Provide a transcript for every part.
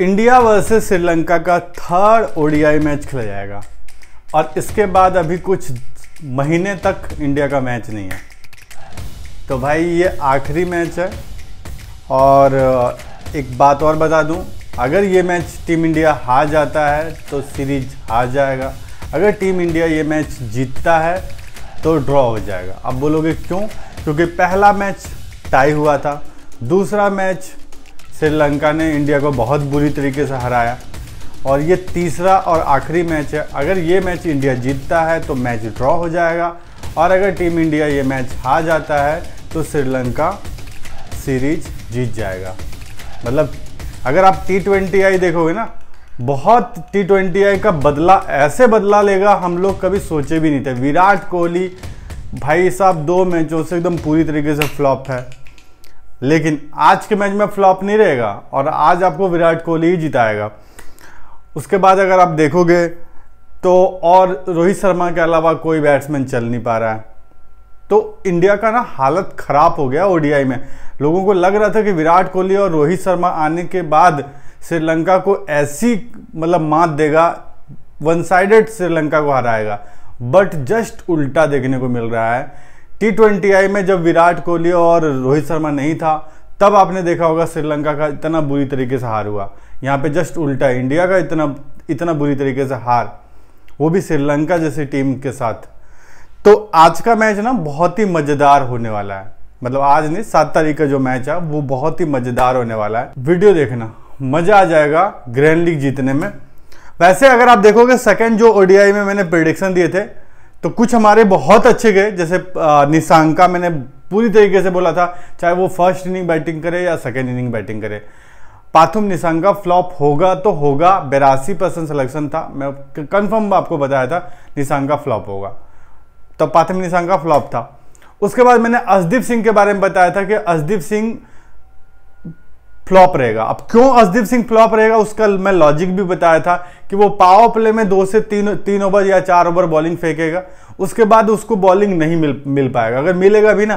India versus Sri Lanka का third ODI match खेला जाएगा और इसके बाद अभी कुछ महीने तक इंडिया का मैच नहीं है। तो भाई ये आखिरी मैच है। और एक बात और बता दूं, अगर ये मैच टीम इंडिया हार जाता है तो सीरीज हार जाएगा, अगर टीम इंडिया ये मैच जीतता है तो ड्रॉ हो जाएगा। अब बोलोगे क्यों? क्योंकि पहला मैच टाई हुआ था, दूसरा मैच श्रीलंका ने इंडिया को बहुत बुरी तरीके से हराया और ये तीसरा और आखिरी मैच है। अगर ये मैच इंडिया जीतता है तो मैच ड्रॉ हो जाएगा और अगर टीम इंडिया ये मैच हार जाता है तो श्रीलंका सीरीज जीत जाएगा। मतलब अगर आप T20I देखोगे ना, बहुत T20I का बदला ऐसे बदला लेगा हम लोग कभी सोचे भी नहीं थे। विराट कोहली भाई साहब दो मैचों से एकदम पूरी तरीके से फ्लॉप है, लेकिन आज के मैच में फ्लॉप नहीं रहेगा और आज आपको विराट कोहली ही जिताएगा। उसके बाद अगर आप देखोगे तो और रोहित शर्मा के अलावा कोई बैट्समैन चल नहीं पा रहा है, तो इंडिया का ना हालत ख़राब हो गया ओडीआई में। लोगों को लग रहा था कि विराट कोहली और रोहित शर्मा आने के बाद श्रीलंका को ऐसी मतलब मात देगा, वन साइडेड श्रीलंका को हराएगा, बट जस्ट उल्टा देखने को मिल रहा है। T20I में जब विराट कोहली और रोहित शर्मा नहीं था तब आपने देखा होगा श्रीलंका का इतना बुरी तरीके से हार हुआ, यहाँ पे जस्ट उल्टा इंडिया का इतना बुरी तरीके से हार, वो भी श्रीलंका जैसी टीम के साथ। तो आज का मैच ना बहुत ही मज़ेदार होने वाला है, मतलब आज नहीं 7 तारीख का जो मैच है वो बहुत ही मज़ेदार होने वाला है। वीडियो देखना, मज़ा आ जाएगा ग्रैंड लीग जीतने में। वैसे अगर आप देखोगे सेकेंड जो ओडीआई में मैंने प्रेडिक्शन दिए थे तो कुछ हमारे बहुत अच्छे गए, जैसे निशांका मैंने पूरी तरीके से बोला था, चाहे वो फर्स्ट इनिंग बैटिंग करे या सेकेंड इनिंग बैटिंग करे। पाथुम निशांका फ्लॉप होगा तो होगा, 82% सिलेक्शन था, मैं कंफर्म आपको बताया था निशांका फ्लॉप होगा, तो पाथुम निशांका फ्लॉप था। उसके बाद मैंने अर्शदीप सिंह के बारे में बताया था कि अर्शदीप सिंह फ्लॉप रहेगा। अब क्यों अर्शदीप सिंह फ्लॉप रहेगा उसका मैं लॉजिक भी बताया था कि वो पावर प्ले में 2 से 3 ओवर या 4 ओवर बॉलिंग फेंकेगा, उसके बाद उसको बॉलिंग नहीं मिल पाएगा, अगर मिलेगा भी ना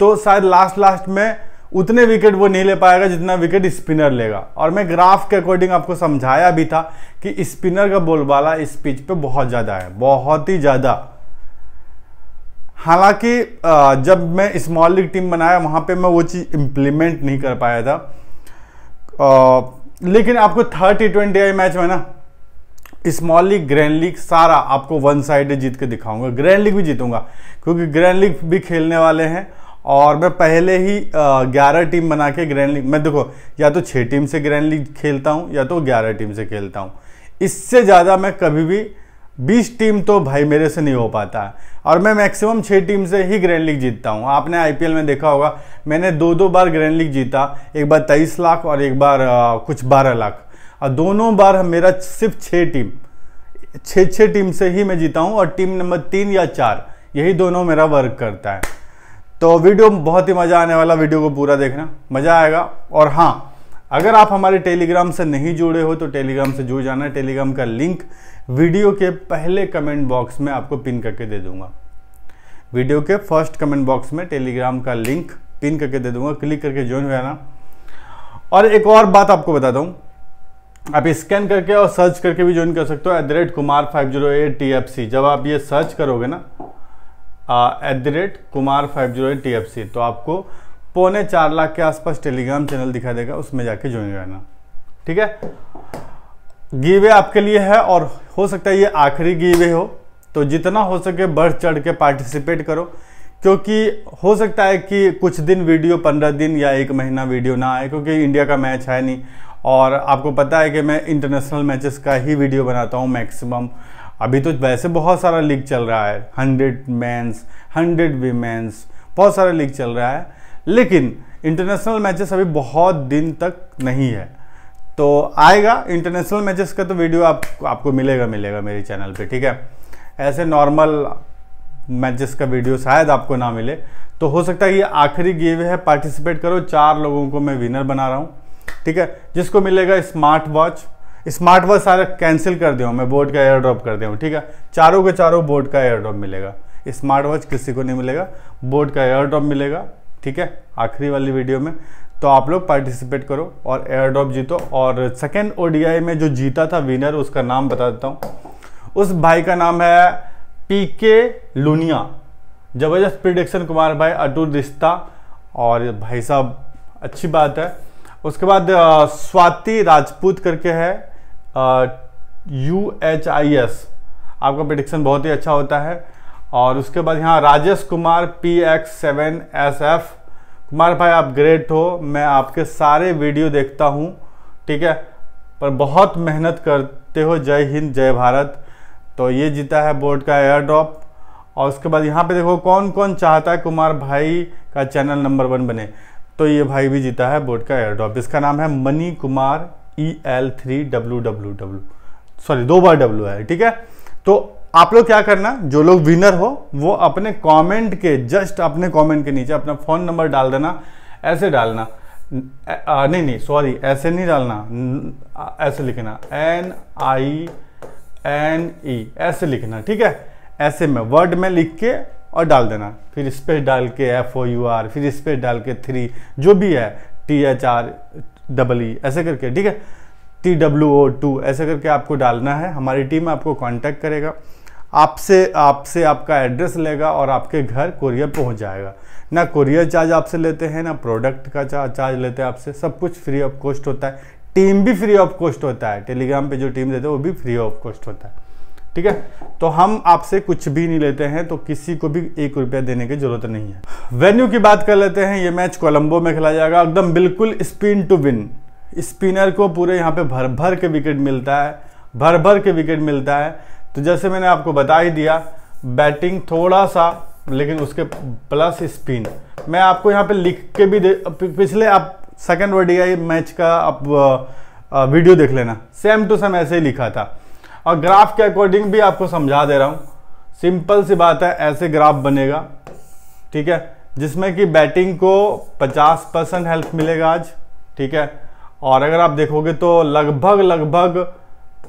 तो शायद लास्ट में उतने विकेट वो नहीं ले पाएगा जितना विकेट स्पिनर लेगा। और मैं ग्राफ के अकॉर्डिंग आपको समझाया भी था कि स्पिनर का बोलबाला इस पिच पर बहुत ज़्यादा है, बहुत ही ज़्यादा। हालांकि जब मैं स्मॉल लीग टीम बनाया वहाँ पर मैं वो चीज़ इम्प्लीमेंट नहीं कर पाया था, लेकिन आपको थर्ड T20I मैच में ना स्मॉल लीग ग्रैंड लीग सारा आपको वन साइड जीत के दिखाऊंगा, ग्रैंड लीग भी जीतूंगा क्योंकि ग्रैंड लीग भी खेलने वाले हैं। और मैं पहले ही 11 टीम बना के ग्रैंड लीग मैं देखो या तो 6 टीम से ग्रैंड लीग खेलता हूं या तो 11 टीम से खेलता हूं, इससे ज़्यादा मैं कभी भी 20 टीम तो भाई मेरे से नहीं हो पाता है। और मैं मैक्सिमम 6 टीम से ही ग्रैंड लीग जीतता हूँ। आपने आईपीएल में देखा होगा मैंने 2-2 बार ग्रैंड लीग जीता, एक बार 23 लाख और एक बार कुछ 12 लाख, और दोनों बार मेरा सिर्फ 6 टीम से ही मैं जीता हूँ और टीम नंबर 3 या 4 यही दोनों मेरा वर्क करता है। तो वीडियो बहुत ही मज़ा आने वाला, वीडियो को पूरा देखना, मज़ा आएगा। और हाँ, अगर आप हमारे टेलीग्राम से नहीं जुड़े हो तो टेलीग्राम से जुड़ जाना, टेलीग्राम का लिंक वीडियो के पहले कमेंट बॉक्स में आपको पिन करके दे दूंगा, वीडियो के फर्स्ट कमेंट बॉक्स में टेलीग्राम का लिंक पिन करके दे दूंगा, क्लिक करके ज्वाइन हो जाना। और एक और बात आपको बताता हूँ, आप स्कैन करके और सर्च करके भी ज्वाइन कर सकते हो @Kumar508TFC। जब आप ये सर्च करोगे ना @Kumar508TFC तो आपको 4.25 लाख के आसपास टेलीग्राम चैनल दिखा देगा, उसमें जाके ज्वाइन करना, ठीक है। गिवे आपके लिए है और हो सकता है ये आखिरी गिवे हो, तो जितना हो सके बढ़ चढ़ के पार्टिसिपेट करो, क्योंकि हो सकता है कि कुछ दिन वीडियो 15 दिन या 1 महीना वीडियो ना आए, क्योंकि इंडिया का मैच है नहीं। और आपको पता है कि मैं इंटरनेशनल मैचेस का ही वीडियो बनाता हूँ मैक्सिमम। अभी तो वैसे बहुत सारा लीग चल रहा है, 100 मेन्स 100 वीमेन्स बहुत सारा लीग चल रहा है, लेकिन इंटरनेशनल मैचेस अभी बहुत दिन तक नहीं है, तो आएगा इंटरनेशनल मैचेस का तो वीडियो आपको मिलेगा मेरे चैनल पे, ठीक है। ऐसे नॉर्मल मैचेस का वीडियो शायद आपको ना मिले, तो हो सकता है ये आखिरी गिव है, पार्टिसिपेट करो। 4 लोगों को मैं विनर बना रहा हूँ, ठीक है, जिसको मिलेगा स्मार्ट वॉच सारा कैंसिल कर दिया हूँ मैं, बोर्ड का एयर ड्रॉप कर दिया हूँ, ठीक है। चारों के चारों बोर्ड का एयर ड्रॉप मिलेगा, स्मार्ट वॉच किसी को नहीं मिलेगा, बोर्ड का एयर ड्रॉप मिलेगा, ठीक है, आखिरी वाली वीडियो में। तो आप लोग पार्टिसिपेट करो और एयर ड्रॉप जीतो। और सेकेंड ओडीआई में जो जीता था विनर, उसका नाम बता देता हूँ। उस भाई का नाम है पीके लुनिया, जबरदस्त प्रिडिक्शन कुमार भाई, अटूट रिश्ता और भाई साहब अच्छी बात है। उसके बाद स्वाति राजपूत करके है UHIS, आपका प्रिडिक्शन बहुत ही अच्छा होता है। और उसके बाद यहाँ राजेश कुमार PX7SF, कुमार भाई आप ग्रेट हो, मैं आपके सारे वीडियो देखता हूँ, ठीक है, पर बहुत मेहनत करते हो, जय हिंद जय भारत। तो ये जीता है बोर्ड का एयर ड्रॉप। और उसके बाद यहाँ पे देखो कौन कौन चाहता है कुमार भाई का चैनल नंबर 1 बने, तो ये भाई भी जीता है बोर्ड का एयर ड्रॉप। इसका नाम है मनी कुमार EL3WWW, 2 बार W है, ठीक है। तो आप लोग क्या करना, जो लोग विनर हो वो अपने कमेंट के नीचे अपना फ़ोन नंबर डाल देना, ऐसे डालना, ऐसे नहीं डालना, ऐसे लिखना NINE, ऐसे लिखना, ठीक है, ऐसे में वर्ड में लिख के और डाल देना, फिर स्पेस डाल के FOUR, फिर स्पेस डाल के 3, जो भी है THREE ऐसे करके, ठीक है, TWO2 ऐसे करके आपको डालना है। हमारी टीम आपको कांटेक्ट करेगा, आपसे आपका एड्रेस लेगा और आपके घर कोरियर पहुंच जाएगा। ना कोरियर चार्ज आपसे लेते हैं, ना प्रोडक्ट का चार्ज लेते हैं आपसे, सब कुछ फ्री ऑफ कॉस्ट होता है। टीम भी फ्री ऑफ कॉस्ट होता है, टेलीग्राम पे जो टीम देते हैं वो भी फ्री ऑफ कॉस्ट होता है, ठीक है। तो हम आपसे कुछ भी नहीं लेते हैं, तो किसी को भी 1 रुपया देने की जरूरत नहीं है। वेन्यू की बात कर लेते हैं, ये मैच कोलंबो में खेला जाएगा, एकदम बिल्कुल स्पिन टू विन, स्पिनर को पूरे यहाँ पे भर के विकेट मिलता है, तो जैसे मैंने आपको बता ही दिया, बैटिंग थोड़ा सा लेकिन उसके प्लस स्पिन। मैं आपको यहाँ पे लिख के भी पिछले आप सेकंड ओडीआई मैच का आप वीडियो देख लेना, सेम टू सेम ऐसे ही लिखा था। और ग्राफ के अकॉर्डिंग भी आपको समझा दे रहा हूँ, सिंपल सी बात है, ऐसे ग्राफ बनेगा, ठीक है, जिसमें कि बैटिंग को 50% हेल्प मिलेगा आज, ठीक है। और अगर आप देखोगे तो लगभग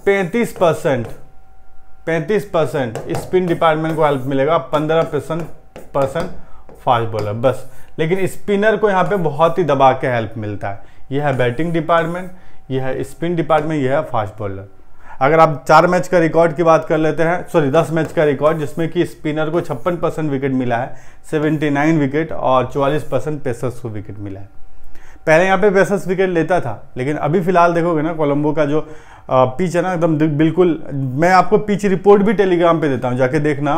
35% स्पिन डिपार्टमेंट को हेल्प मिलेगा, 15% फास्ट बॉलर बस, लेकिन स्पिनर को यहाँ पे बहुत ही दबा के हेल्प मिलता है। यह है बैटिंग डिपार्टमेंट, यह है स्पिन डिपार्टमेंट, यह है फास्ट बॉलर। अगर आप 4 मैच का रिकॉर्ड की बात कर लेते हैं, 10 मैच का रिकॉर्ड, जिसमें कि स्पिनर को 56% विकेट मिला है, 79 विकेट, और 44% पेसर्स को विकेट मिला है। पहले यहाँ पे पेसर्स विकेट लेता था, लेकिन अभी फिलहाल देखोगे ना कोलंबो का जो पिच है ना एकदम बिल्कुल, मैं आपको पिच रिपोर्ट भी टेलीग्राम पे देता हूँ, जाके देखना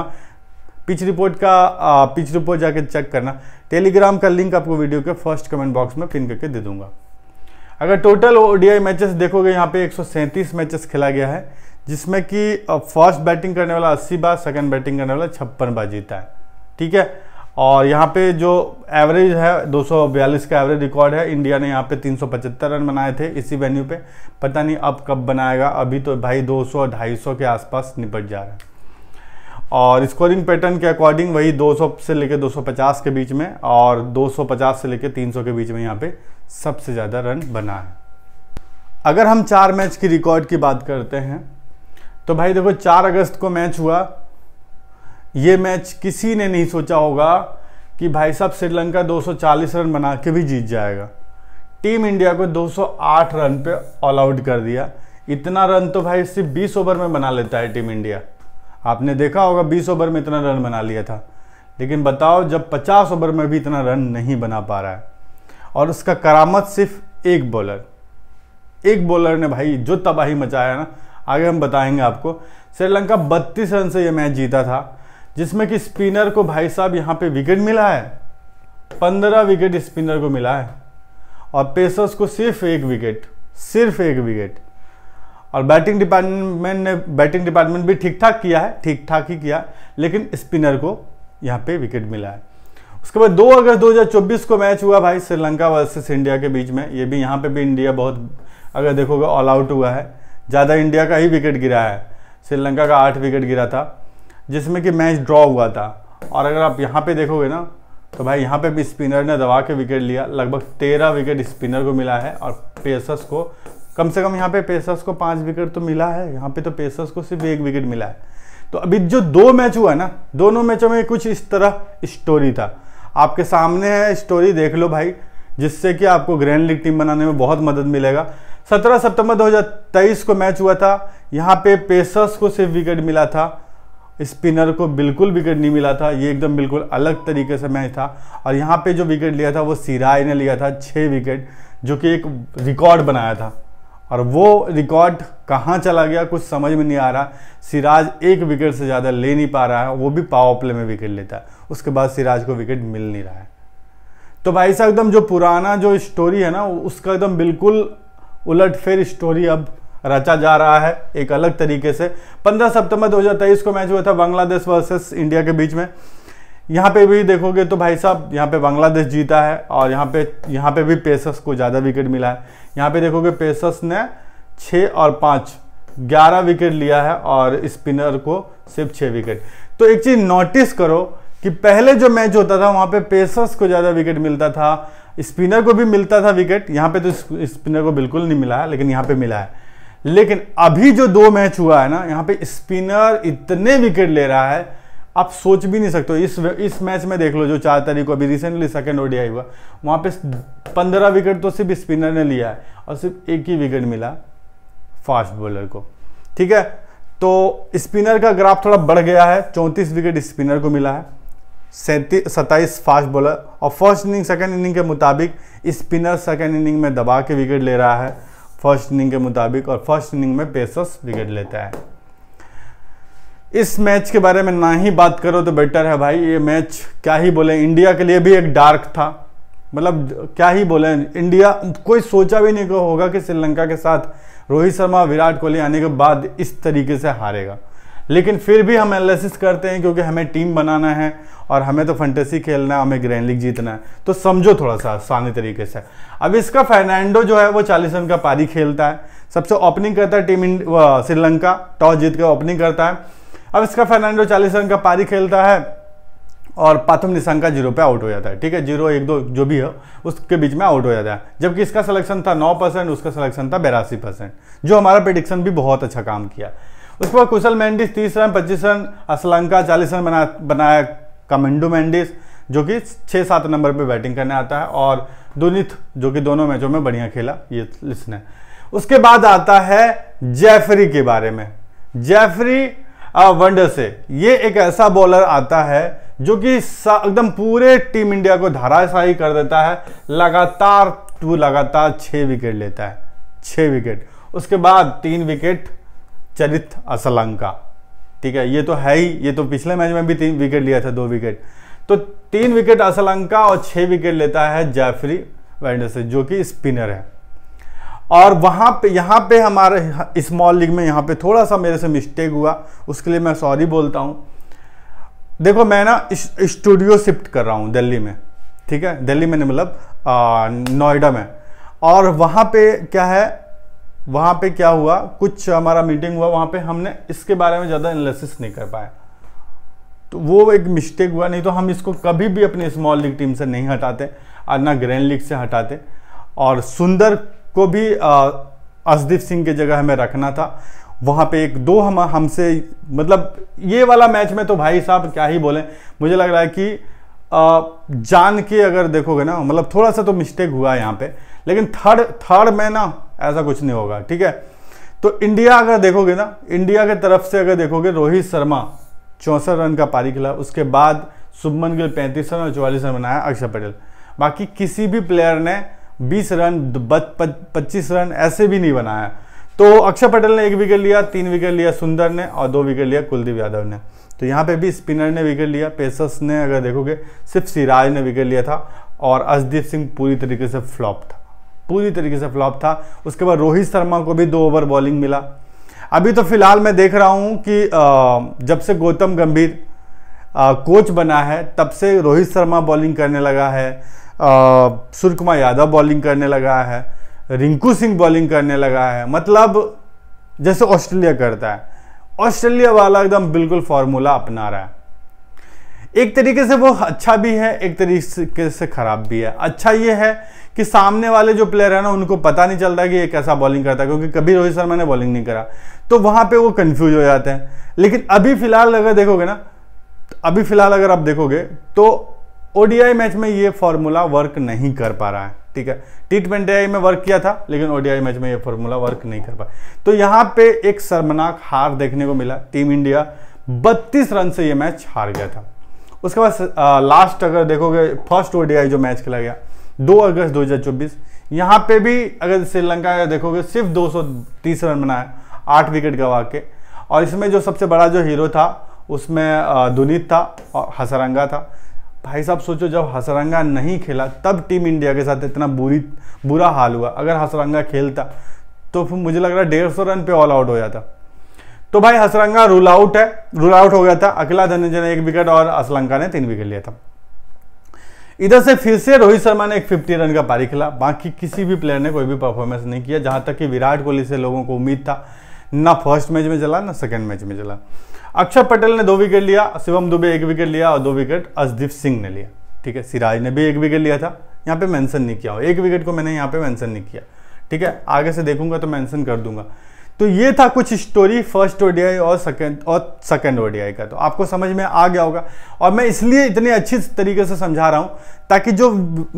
पिच रिपोर्ट जाके चेक करना। टेलीग्राम का लिंक आपको वीडियो के फर्स्ट कमेंट बॉक्स में पिन करके दे दूंगा। अगर टोटल ओडीआई मैचेस देखोगे, यहाँ पे 137 मैचेस खेला गया है, जिसमें कि फर्स्ट बैटिंग करने वाला 80 बार, सेकेंड बैटिंग करने वाला 56 बार जीता है, ठीक है। और यहाँ पे जो एवरेज है 242 का एवरेज रिकॉर्ड है। इंडिया ने यहाँ पे 375 रन बनाए थे इसी वेन्यू पे, पता नहीं अब कब बनाएगा, अभी तो भाई 200-250 के आसपास निपट जा रहा है। और स्कोरिंग पैटर्न के अकॉर्डिंग वही 200 से लेके 250 के बीच में और 250 से लेके 300 के बीच में यहाँ पे सबसे ज़्यादा रन बना है। अगर हम 4 मैच की रिकॉर्ड की बात करते हैं तो भाई देखो 4 अगस्त को मैच हुआ। ये मैच किसी ने नहीं सोचा होगा कि भाई साहब श्रीलंका 240 रन बना के भी जीत जाएगा। टीम इंडिया को 208 रन पे ऑल आउट कर दिया। इतना रन तो भाई सिर्फ 20 ओवर में बना लेता है टीम इंडिया, आपने देखा होगा 20 ओवर में इतना रन बना लिया था। लेकिन बताओ जब 50 ओवर में भी इतना रन नहीं बना पा रहा है, और उसका करामत सिर्फ एक बॉलर ने भाई जो तबाही मचाया ना, आगे हम बताएंगे आपको। श्रीलंका 32 रन से यह मैच जीता था, जिसमें कि स्पिनर को भाई साहब यहाँ पे विकेट मिला है, 15 विकेट स्पिनर को मिला है, और पेसर्स को सिर्फ एक विकेट। और बैटिंग डिपार्टमेंट भी ठीक ठाक ही किया, लेकिन स्पिनर को यहाँ पे विकेट मिला है। उसके बाद 2 अगस्त 2024 को मैच हुआ भाई श्रीलंका वर्सेस इंडिया के बीच में। ये भी यहाँ पे भी इंडिया बहुत, अगर देखोगे, ऑल आउट हुआ है, ज़्यादा इंडिया का ही विकेट गिरा है, श्रीलंका का 8 विकेट गिरा था, जिसमें कि मैच ड्रॉ हुआ था। और अगर आप यहाँ पे देखोगे ना तो भाई यहाँ पे भी स्पिनर ने दबा के विकेट लिया, लगभग 13 विकेट स्पिनर को मिला है, और पेसर्स को कम से कम यहाँ पे पेसर्स को 5 विकेट तो मिला है, यहाँ पे तो पेसर्स को सिर्फ 1 विकेट मिला है। तो अभी जो 2 मैच हुआ ना, दोनों मैचों में कुछ इस तरह स्टोरी था, आपके सामने है स्टोरी, देख लो भाई। जिससे कि आपको ग्रैंड लीग टीम बनाने में बहुत मदद मिलेगा। 17 सितंबर 2023 को मैच हुआ था, यहाँ पे पेसर्स को सिर्फ विकेट मिला था, स्पिनर को बिल्कुल विकेट नहीं मिला था। ये एकदम बिल्कुल अलग तरीके से मैच था और यहाँ पे जो विकेट लिया था वो सिराज ने लिया था 6 विकेट, जो कि एक रिकॉर्ड बनाया था और वो रिकॉर्ड कहाँ चला गया कुछ समझ में नहीं आ रहा। सिराज 1 विकेट से ज़्यादा ले नहीं पा रहा है, वो भी पावर प्ले में विकेट लेता है, उसके बाद सिराज को विकेट मिल नहीं रहा है। तो भाई साहब एकदम जो पुराना जो स्टोरी है ना उसका एकदम बिल्कुल उलटफेर स्टोरी अब रचा जा रहा है एक अलग तरीके से। 15 सितंबर 2023 को मैच हुआ था बांग्लादेश वर्सेस इंडिया के बीच में। यहाँ पे भी देखोगे तो भाई साहब यहाँ पे बांग्लादेश जीता है और यहाँ पे भी पेसर्स को ज़्यादा विकेट मिला है। यहाँ पे देखोगे पेसर्स ने 6 और 5, 11 विकेट लिया है और स्पिनर को सिर्फ 6 विकेट। तो एक चीज़ नोटिस करो कि पहले जो मैच होता था वहाँ पे पेसर्स को ज़्यादा विकेट मिलता था, स्पिनर को भी मिलता था विकेट, यहाँ पे तो स्पिनर को बिल्कुल नहीं मिला है लेकिन यहाँ पे मिला है। लेकिन अभी जो 2 मैच हुआ है ना यहाँ पे स्पिनर इतने विकेट ले रहा है आप सोच भी नहीं सकते। इस मैच में देख लो जो 4 तारीख को अभी रिसेंटली 2nd ODI हुआ, वहाँ पर 15 विकेट तो सिर्फ स्पिनर ने लिया है और सिर्फ 1 ही विकेट मिला फास्ट बॉलर को, ठीक है। तो स्पिनर का ग्राफ थोड़ा बढ़ गया है, 34 विकेट स्पिनर को मिला है, 27 फास्ट बॉलर। और फर्स्ट इनिंग सेकंड इनिंग के मुताबिक स्पिनर सेकंड इनिंग में दबा के विकेट ले रहा है फर्स्ट इनिंग के मुताबिक, और फर्स्ट इनिंग में पेसर्स विकेट लेता है। इस मैच के बारे में ना ही बात करो तो बेटर है भाई, ये मैच क्या ही बोले, इंडिया के लिए भी एक डार्क था, मतलब क्या ही बोले। इंडिया कोई सोचा भी नहीं होगा कि श्रीलंका के साथ रोहित शर्मा विराट कोहली आने के बाद इस तरीके से हारेगा, लेकिन फिर भी हम एनालिसिस करते हैं क्योंकि हमें टीम बनाना है और हमें तो फैंटेसी खेलना है, हमें ग्रैंड लीग जीतना है, तो समझो थोड़ा सा आसानी तरीके से। अब इसका फर्नांडो जो है वो 40 रन का पारी खेलता है, सबसे ओपनिंग करता है टीम श्रीलंका, टॉस जीत के ओपनिंग करता है। अब इसका फर्नांडो 40 रन का पारी खेलता है और पाथुम निसंका 0 पे आउट हो जाता है, ठीक है, 0, 1, 2 जो भी हो उसके बीच में आउट हो जाता है। जबकि इसका सिलेक्शन था 9%, उसका सिलेक्शन था 82%, जो हमारा प्रेडिक्शन भी बहुत अच्छा काम किया। उसके बाद Kusal Mendis 30 run, 25 run, Asalanka 40 run बनाया कमेंडो मेंडिस, जो कि 6-7 नंबर पे बैटिंग करने आता है, और दुनिथ जो कि दोनों मैचों में बढ़िया खेला ये इसने। उसके बाद आता है जेफरी के बारे में, जेफरी वंडरसे, ये एक ऐसा बॉलर आता है जो कि एकदम पूरे टीम इंडिया को धाराशाही कर देता है, लगातार 6 विकेट लेता है, 6 विकेट। उसके बाद 3 विकेट चरिथ असलंका, ठीक है, ये तो है ही, ये तो पिछले मैच में भी 3 विकेट लिया था, 2 विकेट, तो 3 विकेट असलंका और 6 विकेट लेता है जेफरी वैंडरसे जो कि स्पिनर है। और वहाँ पे यहाँ पे हमारे स्मॉल लीग में यहाँ पे थोड़ा सा मेरे से मिस्टेक हुआ, उसके लिए मैं सॉरी बोलता हूँ। देखो मैं ना स्टूडियो शिफ्ट कर रहा हूँ दिल्ली में, ठीक है, दिल्ली में मतलब नोएडा में, और वहाँ पे क्या है, वहाँ पे क्या हुआ, कुछ हमारा मीटिंग हुआ वहाँ पे, हमने इसके बारे में ज़्यादा एनालिसिस नहीं कर पाया, तो वो एक मिस्टेक हुआ, नहीं तो हम इसको कभी भी अपने स्मॉल लीग टीम से नहीं हटाते और ना ग्रैंड लीग से हटाते। और सुंदर को भी अर्शदीप सिंह की जगह हमें रखना था वहाँ पे, एक दो हमसे मतलब ये वाला मैच में तो भाई साहब क्या ही बोलें, मुझे लग रहा है कि जान के अगर देखोगे ना, मतलब थोड़ा सा तो मिस्टेक हुआ है यहाँ पे, लेकिन थर्ड में ना ऐसा कुछ नहीं होगा, ठीक है। तो इंडिया अगर देखोगे ना, इंडिया के तरफ से अगर देखोगे, रोहित शर्मा 64 रन का पारी खेला, उसके बाद शुभमन गिल 35 रन और 44 रन बनाया अक्षर पटेल। बाकी किसी भी प्लेयर ने 20 रन 25 रन ऐसे भी नहीं बनाया। तो अक्षर पटेल ने 1 विकेट लिया, 3 विकेट लिया सुंदर ने और 2 विकेट लिया कुलदीप यादव ने। तो यहाँ पे भी स्पिनर ने विकेट लिया, पेसर्स ने अगर देखोगे सिर्फ सिराज ने विकेट लिया था और अर्शदीप सिंह पूरी तरीके से फ्लॉप था, पूरी तरीके से फ्लॉप था। उसके बाद रोहित शर्मा को भी 2 ओवर बॉलिंग मिला। अभी तो फिलहाल मैं देख रहा हूँ कि जब से गौतम गंभीर कोच बना है तब से रोहित शर्मा बॉलिंग करने लगा है, सूर्य कुमार यादव बॉलिंग करने लगा है, रिंकू सिंह बॉलिंग करने लगा है, मतलब जैसे ऑस्ट्रेलिया करता है, ऑस्ट्रेलिया वाला एकदम बिल्कुल फॉर्मूला अपना रहा है। एक तरीके से वो अच्छा भी है, एक तरीके से खराब भी है। अच्छा ये है कि सामने वाले जो प्लेयर है ना उनको पता नहीं चलता कि ये कैसा बॉलिंग करता है, क्योंकि कभी रोहित शर्मा ने बॉलिंग नहीं करा, तो वहाँ पे वो कंफ्यूज हो जाते हैं। लेकिन अभी फिलहाल अगर देखोगे ना, अभी फिलहाल अगर आप देखोगे तो ओडीआई मैच में ये फॉर्मूला वर्क नहीं कर पा रहा है, ठीक है। T20I में वर्क किया था लेकिन ओडीआई मैच में ये फॉर्मूला वर्क नहीं कर पाया। तो यहाँ पे एक शर्मनाक हार देखने को मिला। टीम इंडिया 32 रन से ये मैच हार गया था। उसके बाद लास्ट अगर देखोगे फर्स्ट ओडीआई जो मैच खेला गया 2 अगस्त 2024, यहाँ पे भी अगर श्रीलंका का देखोगे सिर्फ 230 रन बनाया 8 विकेट गंवा के। और इसमें जो सबसे बड़ा जो हीरो था उसमें दुनीत था और हसरंगा था। भाई साहब सोचो जब हसरंगा नहीं खेला तब टीम इंडिया के साथ इतना बुरा हाल हुआ। अगर हसरंगा खेलता तो फिर मुझे लग रहा है 150 रन पे ऑल आउट हो जाता। तो भाई हसरंगा रूल आउट है, रूल आउट हो गया था। अकिला धनंजय ने 1 विकेट और असलंका ने 3 विकेट लिया था। इधर से फिर से रोहित शर्मा ने एक 50 रन का पारी खेला। बाकी किसी भी प्लेयर ने कोई भी परफॉर्मेंस नहीं किया। जहाँ तक कि विराट कोहली से लोगों को उम्मीद था, ना फर्स्ट मैच में चला ना सेकेंड मैच में चला। अक्षर पटेल ने 2 विकेट लिया, शिवम दुबे 1 विकेट लिया और 2 विकेट अर्शदीप सिंह ने लिया, ठीक है। सिराज ने भी 1 विकेट लिया था, यहाँ पे मेंशन नहीं किया, 1 विकेट को मैंने यहाँ पे मेंशन नहीं किया, ठीक है। आगे से देखूंगा तो मेंशन कर दूंगा। तो ये था कुछ स्टोरी फर्स्ट ओडीआई और सेकेंड ओडीआई का। तो आपको समझ में आ गया होगा और मैं इसलिए इतने अच्छी तरीके से समझा रहा हूँ ताकि जो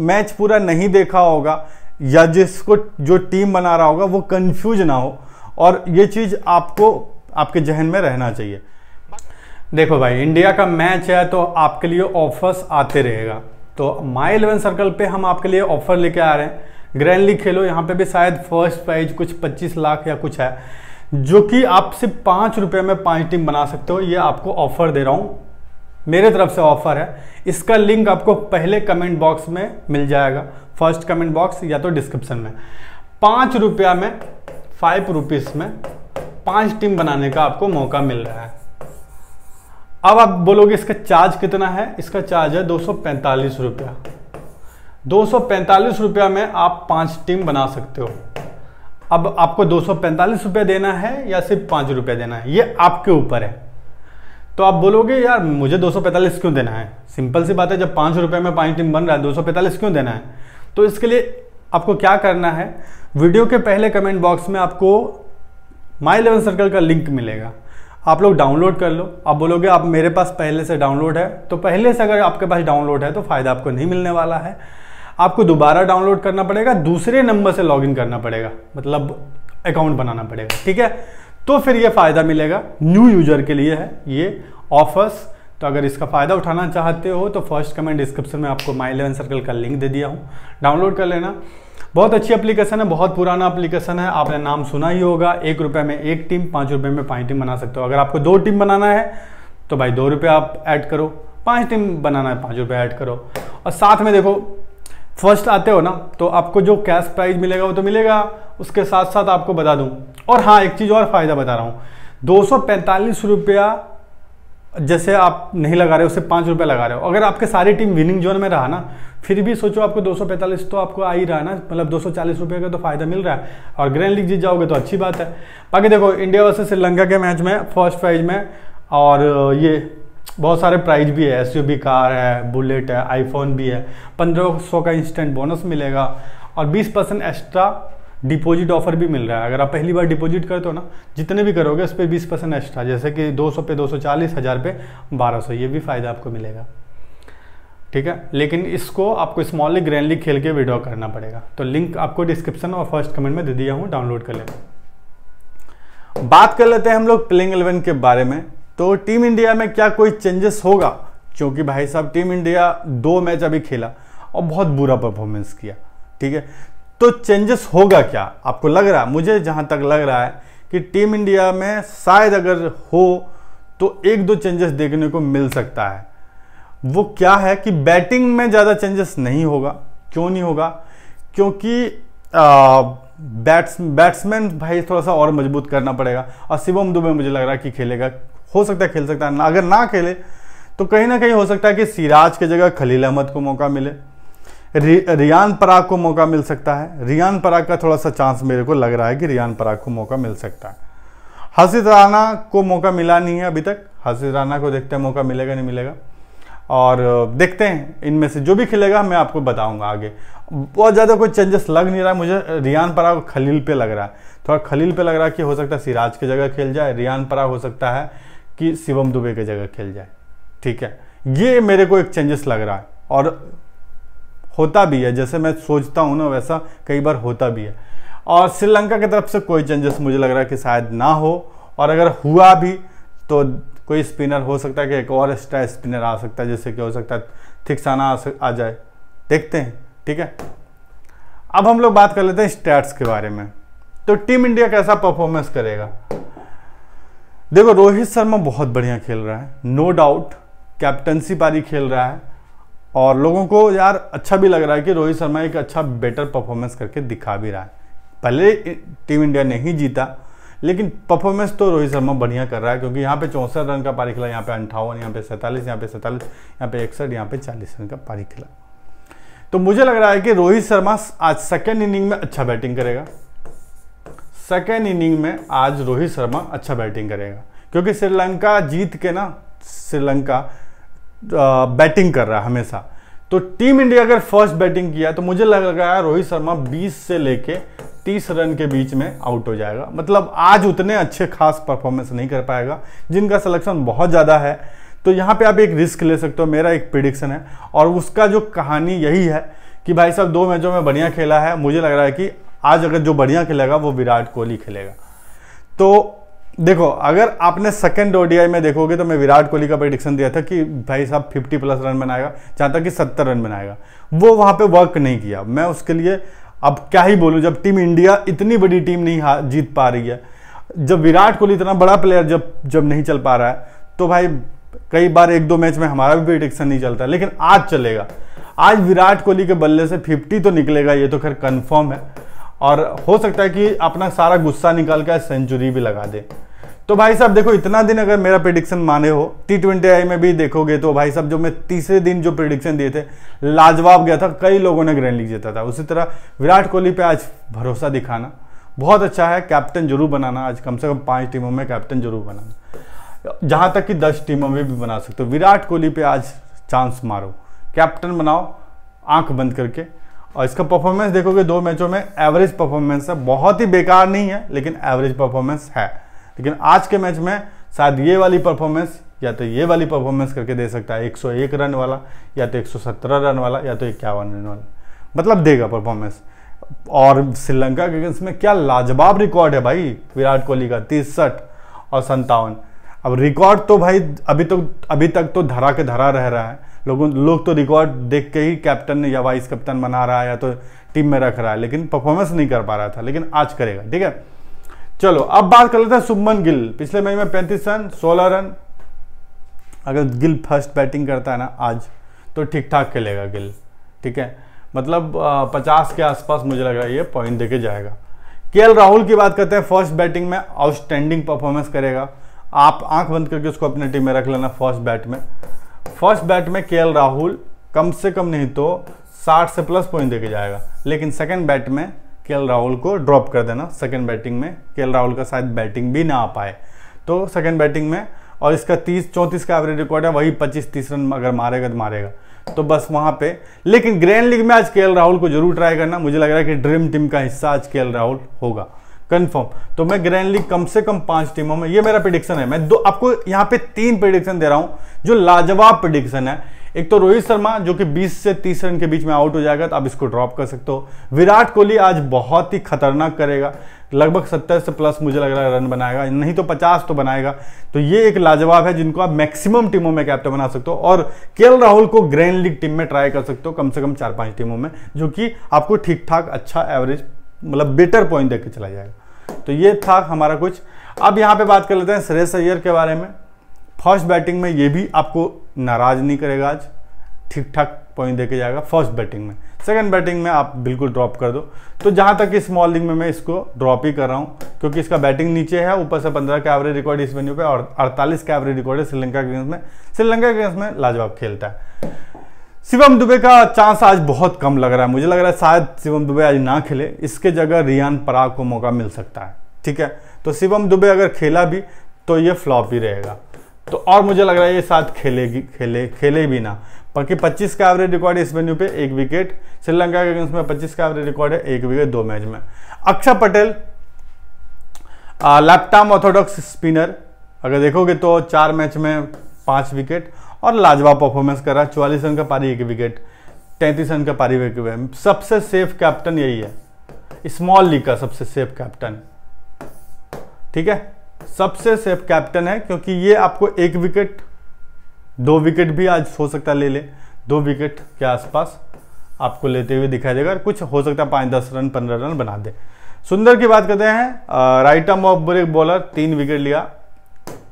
मैच पूरा नहीं देखा होगा या जिसको जो टीम बना रहा होगा वो कंफ्यूज ना हो, और ये चीज़ आपको आपके जहन में रहना चाहिए। देखो भाई इंडिया का मैच है तो आपके लिए ऑफर्स आते रहेगा। तो My11Circle पे हम आपके लिए ऑफर लेके आ रहे हैं। ग्रैंड लीग खेलो, यहाँ पे भी शायद फर्स्ट प्राइज कुछ 25 लाख या कुछ है, जो कि आप सिर्फ 5 रुपये में 5 टीम बना सकते हो। ये आपको ऑफर दे रहा हूँ, मेरे तरफ से ऑफर है। इसका लिंक आपको पहले कमेंट बॉक्स में मिल जाएगा, फर्स्ट कमेंट बॉक्स या तो डिस्क्रिप्शन में। 5 रुपया में 5 रुपीज़ में 5 टीम बनाने का आपको मौका मिल रहा है। अब आप बोलोगे इसका चार्ज कितना है? इसका चार्ज है 245 रुपया। 245 रुपया में आप 5 टीम बना सकते हो। अब आपको 245 रुपया देना है या सिर्फ 5 रुपया देना है, ये आपके ऊपर है। तो आप बोलोगे यार मुझे 245 क्यों देना है? सिंपल सी बात है, जब 5 रुपये में 5 टीम बन रहा है 245 क्यों देना है? तो इसके लिए आपको क्या करना है, वीडियो के पहले कमेंट बॉक्स में आपको My11Circle का लिंक मिलेगा, आप लोग डाउनलोड कर लो। आप बोलोगे आप मेरे पास पहले से डाउनलोड है, तो पहले से अगर आपके पास डाउनलोड है तो फ़ायदा आपको नहीं मिलने वाला है। आपको दोबारा डाउनलोड करना पड़ेगा, दूसरे नंबर से लॉगिन करना पड़ेगा, मतलब अकाउंट बनाना पड़ेगा, ठीक है। तो फिर ये फ़ायदा मिलेगा, न्यू यूजर के लिए है ये ऑफर्स। तो अगर इसका फ़ायदा उठाना चाहते हो तो फर्स्ट कमेंट डिस्क्रिप्शन में आपको My11Circle का लिंक दे दिया हूँ, डाउनलोड कर लेना। बहुत अच्छी एप्लीकेशन है, बहुत पुराना एप्लीकेशन है, आपने नाम सुना ही होगा। 1 रुपये में 1 टीम, 5 रुपये में 5 टीम बना सकते हो। अगर आपको 2 टीम बनाना है तो भाई 2 रुपये आप ऐड करो, 5 टीम बनाना है 5 रुपये ऐड करो। और साथ में देखो फर्स्ट आते हो ना तो आपको जो कैश प्राइज मिलेगा वो तो मिलेगा, उसके साथ साथ आपको बता दूँ। और हाँ एक चीज़ और फ़ायदा बता रहा हूँ, 245 रुपया जैसे आप नहीं लगा रहे हो, सिर्फ 5 रुपये लगा रहे हो। अगर आपके सारी टीम विनिंग जोन में रहा ना, फिर भी सोचो आपको 245 तो आपको आ ही रहा है ना, मतलब 240 रुपये का तो फायदा मिल रहा है। और ग्रैंड लीग जीत जाओगे तो अच्छी बात है। बाकी देखो इंडिया वर्सेस श्रीलंका के मैच में फर्स्ट प्राइज में, और ये बहुत सारे प्राइज भी है, SUV कार है, बुलेट है, आईफोन भी है। 1500 का इंस्टेंट बोनस मिलेगा और 20% एक्स्ट्रा डिपॉजिट ऑफर भी मिल रहा है। अगर आप पहली बार डिपॉजिट करते हो ना, जितने भी करोगे उस पर 20% एक्स्ट्रा, जैसे कि 200 पे 240, 1000 पे 1200, ये भी फ़ायदा आपको मिलेगा, ठीक है। लेकिन इसको आपको स्मॉल लीग ग्रैंड लीग खेल के विड्रॉ करना पड़ेगा। तो लिंक आपको डिस्क्रिप्शन और फर्स्ट कमेंट में दे दिया हूँ, डाउनलोड कर लेना। बात कर लेते हैं हम लोग प्लेइंग 11 के बारे में। तो टीम इंडिया में क्या कोई चेंजेस होगा? क्योंकि भाई साहब टीम इंडिया 2 मैच अभी खेला और बहुत बुरा परफॉर्मेंस किया, ठीक है। तो चेंजेस होगा क्या आपको लग रहा है? मुझे जहाँ तक लग रहा है कि टीम इंडिया में शायद अगर हो तो 1-2 चेंजेस देखने को मिल सकता है। वो क्या है कि बैटिंग में ज़्यादा चेंजेस नहीं होगा। क्यों नहीं होगा? क्योंकि बैट्समैन भाई थोड़ा सा और मजबूत करना पड़ेगा। और शिवम दुबे मुझे लग रहा है कि खेलेगा, हो सकता है खेल सकता है, अगर ना खेले तो कहीं ना कहीं हो सकता है कि सिराज की जगह खलील अहमद को मौका मिले, रियान पराग को मौका मिल सकता है। रियान पराग का थोड़ा सा चांस मेरे को लग रहा है कि रियान पराग को मौका मिल सकता है। हर्षित राणा को मौका मिला नहीं है अभी तक, हर्षित राणा को देखते हैं मौका मिलेगा नहीं मिलेगा। और देखते हैं इनमें से जो भी खिलेगा मैं आपको बताऊंगा आगे। बहुत ज़्यादा कोई चेंजेस लग नहीं रहा मुझे, रियान पराग खलील पे लग रहा है, थोड़ा खलील पे लग रहा है कि हो सकता है सिराज की जगह खेल जाए, रियान पराग हो सकता है कि शिवम दुबे की जगह खेल जाए, ठीक है। ये मेरे को एक चेंजेस लग रहा है। और होता भी है, जैसे मैं सोचता हूँ ना वैसा कई बार होता भी है। और श्रीलंका की तरफ से कोई चेंजेस मुझे लग रहा है कि शायद ना हो, और अगर हुआ भी तो कोई स्पिनर हो सकता है कि एक और एक्स्ट्रा स्पिनर आ सकता है, जैसे कि हो सकता है थिक्साना आ जाए, देखते हैं। ठीक है, अब हम लोग बात कर लेते हैं स्टैट्स के बारे में। तो टीम इंडिया कैसा परफॉर्मेंस करेगा, देखो रोहित शर्मा बहुत बढ़िया खेल रहा है, नो डाउट कैप्टनसी पारी खेल रहा है, और लोगों को यार अच्छा भी लग रहा है कि रोहित शर्मा एक अच्छा बेटर परफॉर्मेंस करके दिखा भी रहा है। पहले टीम इंडिया नहीं जीता, लेकिन परफॉर्मेंस तो रोहित शर्मा बढ़िया कर रहा है, क्योंकि यहाँ पे 64 रन का पारी खेला, यहाँ पे 58, यहाँ पे 47, यहाँ पे 47, यहाँ पे 61, यहाँ पे 40 रन का पारी खेला। तो मुझे लग रहा है कि रोहित शर्मा आज सेकेंड इनिंग में अच्छा बैटिंग करेगा, सेकेंड इनिंग में आज रोहित शर्मा अच्छा बैटिंग करेगा, क्योंकि श्रीलंका जीत के ना श्रीलंका बैटिंग कर रहा है हमेशा। तो टीम इंडिया अगर फर्स्ट बैटिंग किया तो मुझे लग रहा है रोहित शर्मा 20 से लेके 30 रन के बीच में आउट हो जाएगा। मतलब आज उतने अच्छे खास परफॉर्मेंस नहीं कर पाएगा, जिनका सिलेक्शन बहुत ज़्यादा है। तो यहाँ पे आप एक रिस्क ले सकते हो, मेरा एक प्रिडिक्शन है, और उसका जो कहानी यही है कि भाई साहब 2 मैचों में बढ़िया खेला है, मुझे लग रहा है कि आज अगर जो बढ़िया खेलेगा वो विराट कोहली खेलेगा। तो देखो अगर आपने सेकंड ओडीआई में देखोगे तो मैं विराट कोहली का प्रेडिक्शन दिया था कि भाई साहब 50+ रन बनाएगा, जहाँ तक कि 70 रन बनाएगा, वो वहाँ पे वर्क नहीं किया। मैं उसके लिए अब क्या ही बोलूँ, जब टीम इंडिया इतनी बड़ी टीम नहीं जीत पा रही है, जब विराट कोहली इतना बड़ा प्लेयर जब नहीं चल पा रहा है, तो भाई कई बार 1-2 मैच में हमारा भी प्रेडिक्शन नहीं चलता, लेकिन आज चलेगा। आज विराट कोहली के बल्ले से 50 तो निकलेगा, ये तो खैर कन्फर्म है, और हो सकता है कि अपना सारा गुस्सा निकाल कर सेंचुरी भी लगा दे। तो भाई साहब देखो इतना दिन अगर मेरा प्रेडिक्शन माने हो, T20I में भी देखोगे तो भाई साहब जो मैं तीसरे दिन जो प्रेडिक्शन दिए थे लाजवाब गया था, कई लोगों ने ग्रैंड लीग जीता था। उसी तरह विराट कोहली पे आज भरोसा दिखाना बहुत अच्छा है, कैप्टन जरूर बनाना, आज कम से कम 5 टीमों में कैप्टन जरूर बनाना, जहाँ तक कि 10 टीमों में भी बना सकते हो। विराट कोहली पे आज चांस मारो, कैप्टन बनाओ आँख बंद करके, और इसका परफॉर्मेंस देखोगे 2 मैचों में एवरेज परफॉर्मेंस है, बहुत ही बेकार नहीं है लेकिन एवरेज परफॉर्मेंस है। लेकिन आज के मैच में शायद ये वाली परफॉर्मेंस या तो ये वाली परफॉर्मेंस करके दे सकता है, 101 रन वाला, या तो 117 रन वाला, या तो 51 रन वाला, मतलब देगा परफॉर्मेंस। और श्रीलंका के अगेंस्ट में क्या लाजवाब रिकॉर्ड है भाई विराट कोहली का, 63 और 57। अब रिकॉर्ड तो भाई अभी तक तो धरा के धरा रह रहा है, लोग तो रिकॉर्ड देख के ही कैप्टन या वाइस कैप्टन बना रहा है, या तो टीम में रख रहा है, लेकिन परफॉर्मेंस नहीं कर पा रहा था, लेकिन आज करेगा। ठीक है, चलो अब बात कर लेते हैं शुभमन गिल। पिछले मैच में 35 रन 16 रन, अगर गिल फर्स्ट बैटिंग करता है ना आज तो ठीक ठाक खेलेगा गिल। ठीक है, मतलब 50 के आसपास मुझे लग रहा है ये पॉइंट देके जाएगा। केएल राहुल की बात करते हैं, फर्स्ट बैटिंग में आउटस्टैंडिंग परफॉर्मेंस करेगा, आप आंख बंद करके उसको अपनी टीम में रख लेना। फर्स्ट बैट में केएल राहुल कम से कम नहीं तो 60 से प्लस पॉइंट देके जाएगा, लेकिन सेकंड बैट में केएल राहुल को ड्रॉप कर देना। सेकंड बैटिंग में केएल राहुल का शायद बैटिंग भी ना आ पाए, तो सेकंड बैटिंग में, और इसका 30-34 का एवरेज रिकॉर्ड है, वही 25-30 रन अगर मारेगा तो मारेगा, तो बस वहाँ पे। लेकिन ग्रैंड लीग में आज केएल राहुल को जरूर ट्राई करना, मुझे लग रहा है कि ड्रीम टीम का हिस्सा आज केएल राहुल होगा कन्फर्म। तो मैं ग्रैंड लीग कम से कम 5 टीमों में, ये मेरा प्रेडिक्शन है, मैं 2 आपको यहाँ पे 3 प्रेडिक्शन दे रहा हूँ जो लाजवाब प्रेडिक्शन है। एक तो रोहित शर्मा जो कि 20 से 30 रन के बीच में आउट हो जाएगा, तो आप इसको ड्रॉप कर सकते हो। विराट कोहली आज बहुत ही खतरनाक करेगा, लगभग 70 से प्लस मुझे लग रहा है रन बनाएगा, नहीं तो 50 तो बनाएगा। तो ये एक लाजवाब है जिनको आप मैक्सिमम टीमों में कैप्टन बना सकते हो, और केएल राहुल को ग्रैंड लीग टीम में ट्राई कर सकते हो, कम से कम 4-5 टीमों में, जो कि आपको ठीक ठाक अच्छा एवरेज मतलब बेटर पॉइंट देके चला जाएगा। तो ये था हमारा कुछ। अब यहाँ पे बात कर लेते हैं श्रेयस अय्यर के बारे में। फर्स्ट बैटिंग में ये भी आपको नाराज नहीं करेगा, आज ठीक ठाक पॉइंट देके जाएगा फर्स्ट बैटिंग में। सेकंड बैटिंग में आप बिल्कुल ड्रॉप कर दो, तो जहाँ तक स्मॉल लीग में मैं इसको ड्रॉप ही कर रहा हूँ, क्योंकि इसका बैटिंग नीचे है, ऊपर से 15 का एवरेज रिकॉर्ड इस वेन्यू पे, और 48 का एवरेज रिकॉर्ड है श्रीलंका के अगेंस्ट में। श्रीलंका के अगेंस्ट में लाजवाब खेलता है। शिवम दुबे का चांस आज बहुत कम लग रहा है, मुझे लग रहा है शायद शिवम दुबे आज ना खेले, इसके जगह रियान पराग को मौका मिल सकता है। ठीक है, तो शिवम दुबे अगर खेला भी तो ये फ्लॉप ही रहेगा, तो और मुझे लग रहा है ये साथ खेले भी ना। बाकी 25 का एवरेज रिकॉर्ड है इस वेन्यू पे, 1 विकेट श्रीलंका के अगेंस्ट में, 25 का एवरेज रिकॉर्ड है, 1 विकेट 2 मैच में। अक्षर पटेल लैपटॉप ऑर्थोडॉक्स स्पिनर, अगर देखोगे तो 4 मैच में 5 विकेट और लाजवाब परफॉर्मेंस करा। 44 रन का पारी 1 विकेट, 33 रन का पारी 1 विकेट। सबसे सेफ कैप्टन यही है, स्मॉल लीग का सबसे सेफ कैप्टन, ठीक है, सबसे सेफ कैप्टन है, क्योंकि ये आपको 1 विकेट 2 विकेट भी आज हो सकता है ले ले, 2 विकेट के आसपास आपको लेते हुए दिखाई देगा। कुछ हो सकता है 5-10 रन 15 रन बना दे। सुंदर की बात करते हैं, right arm off break bowler, 3 wicket लिया,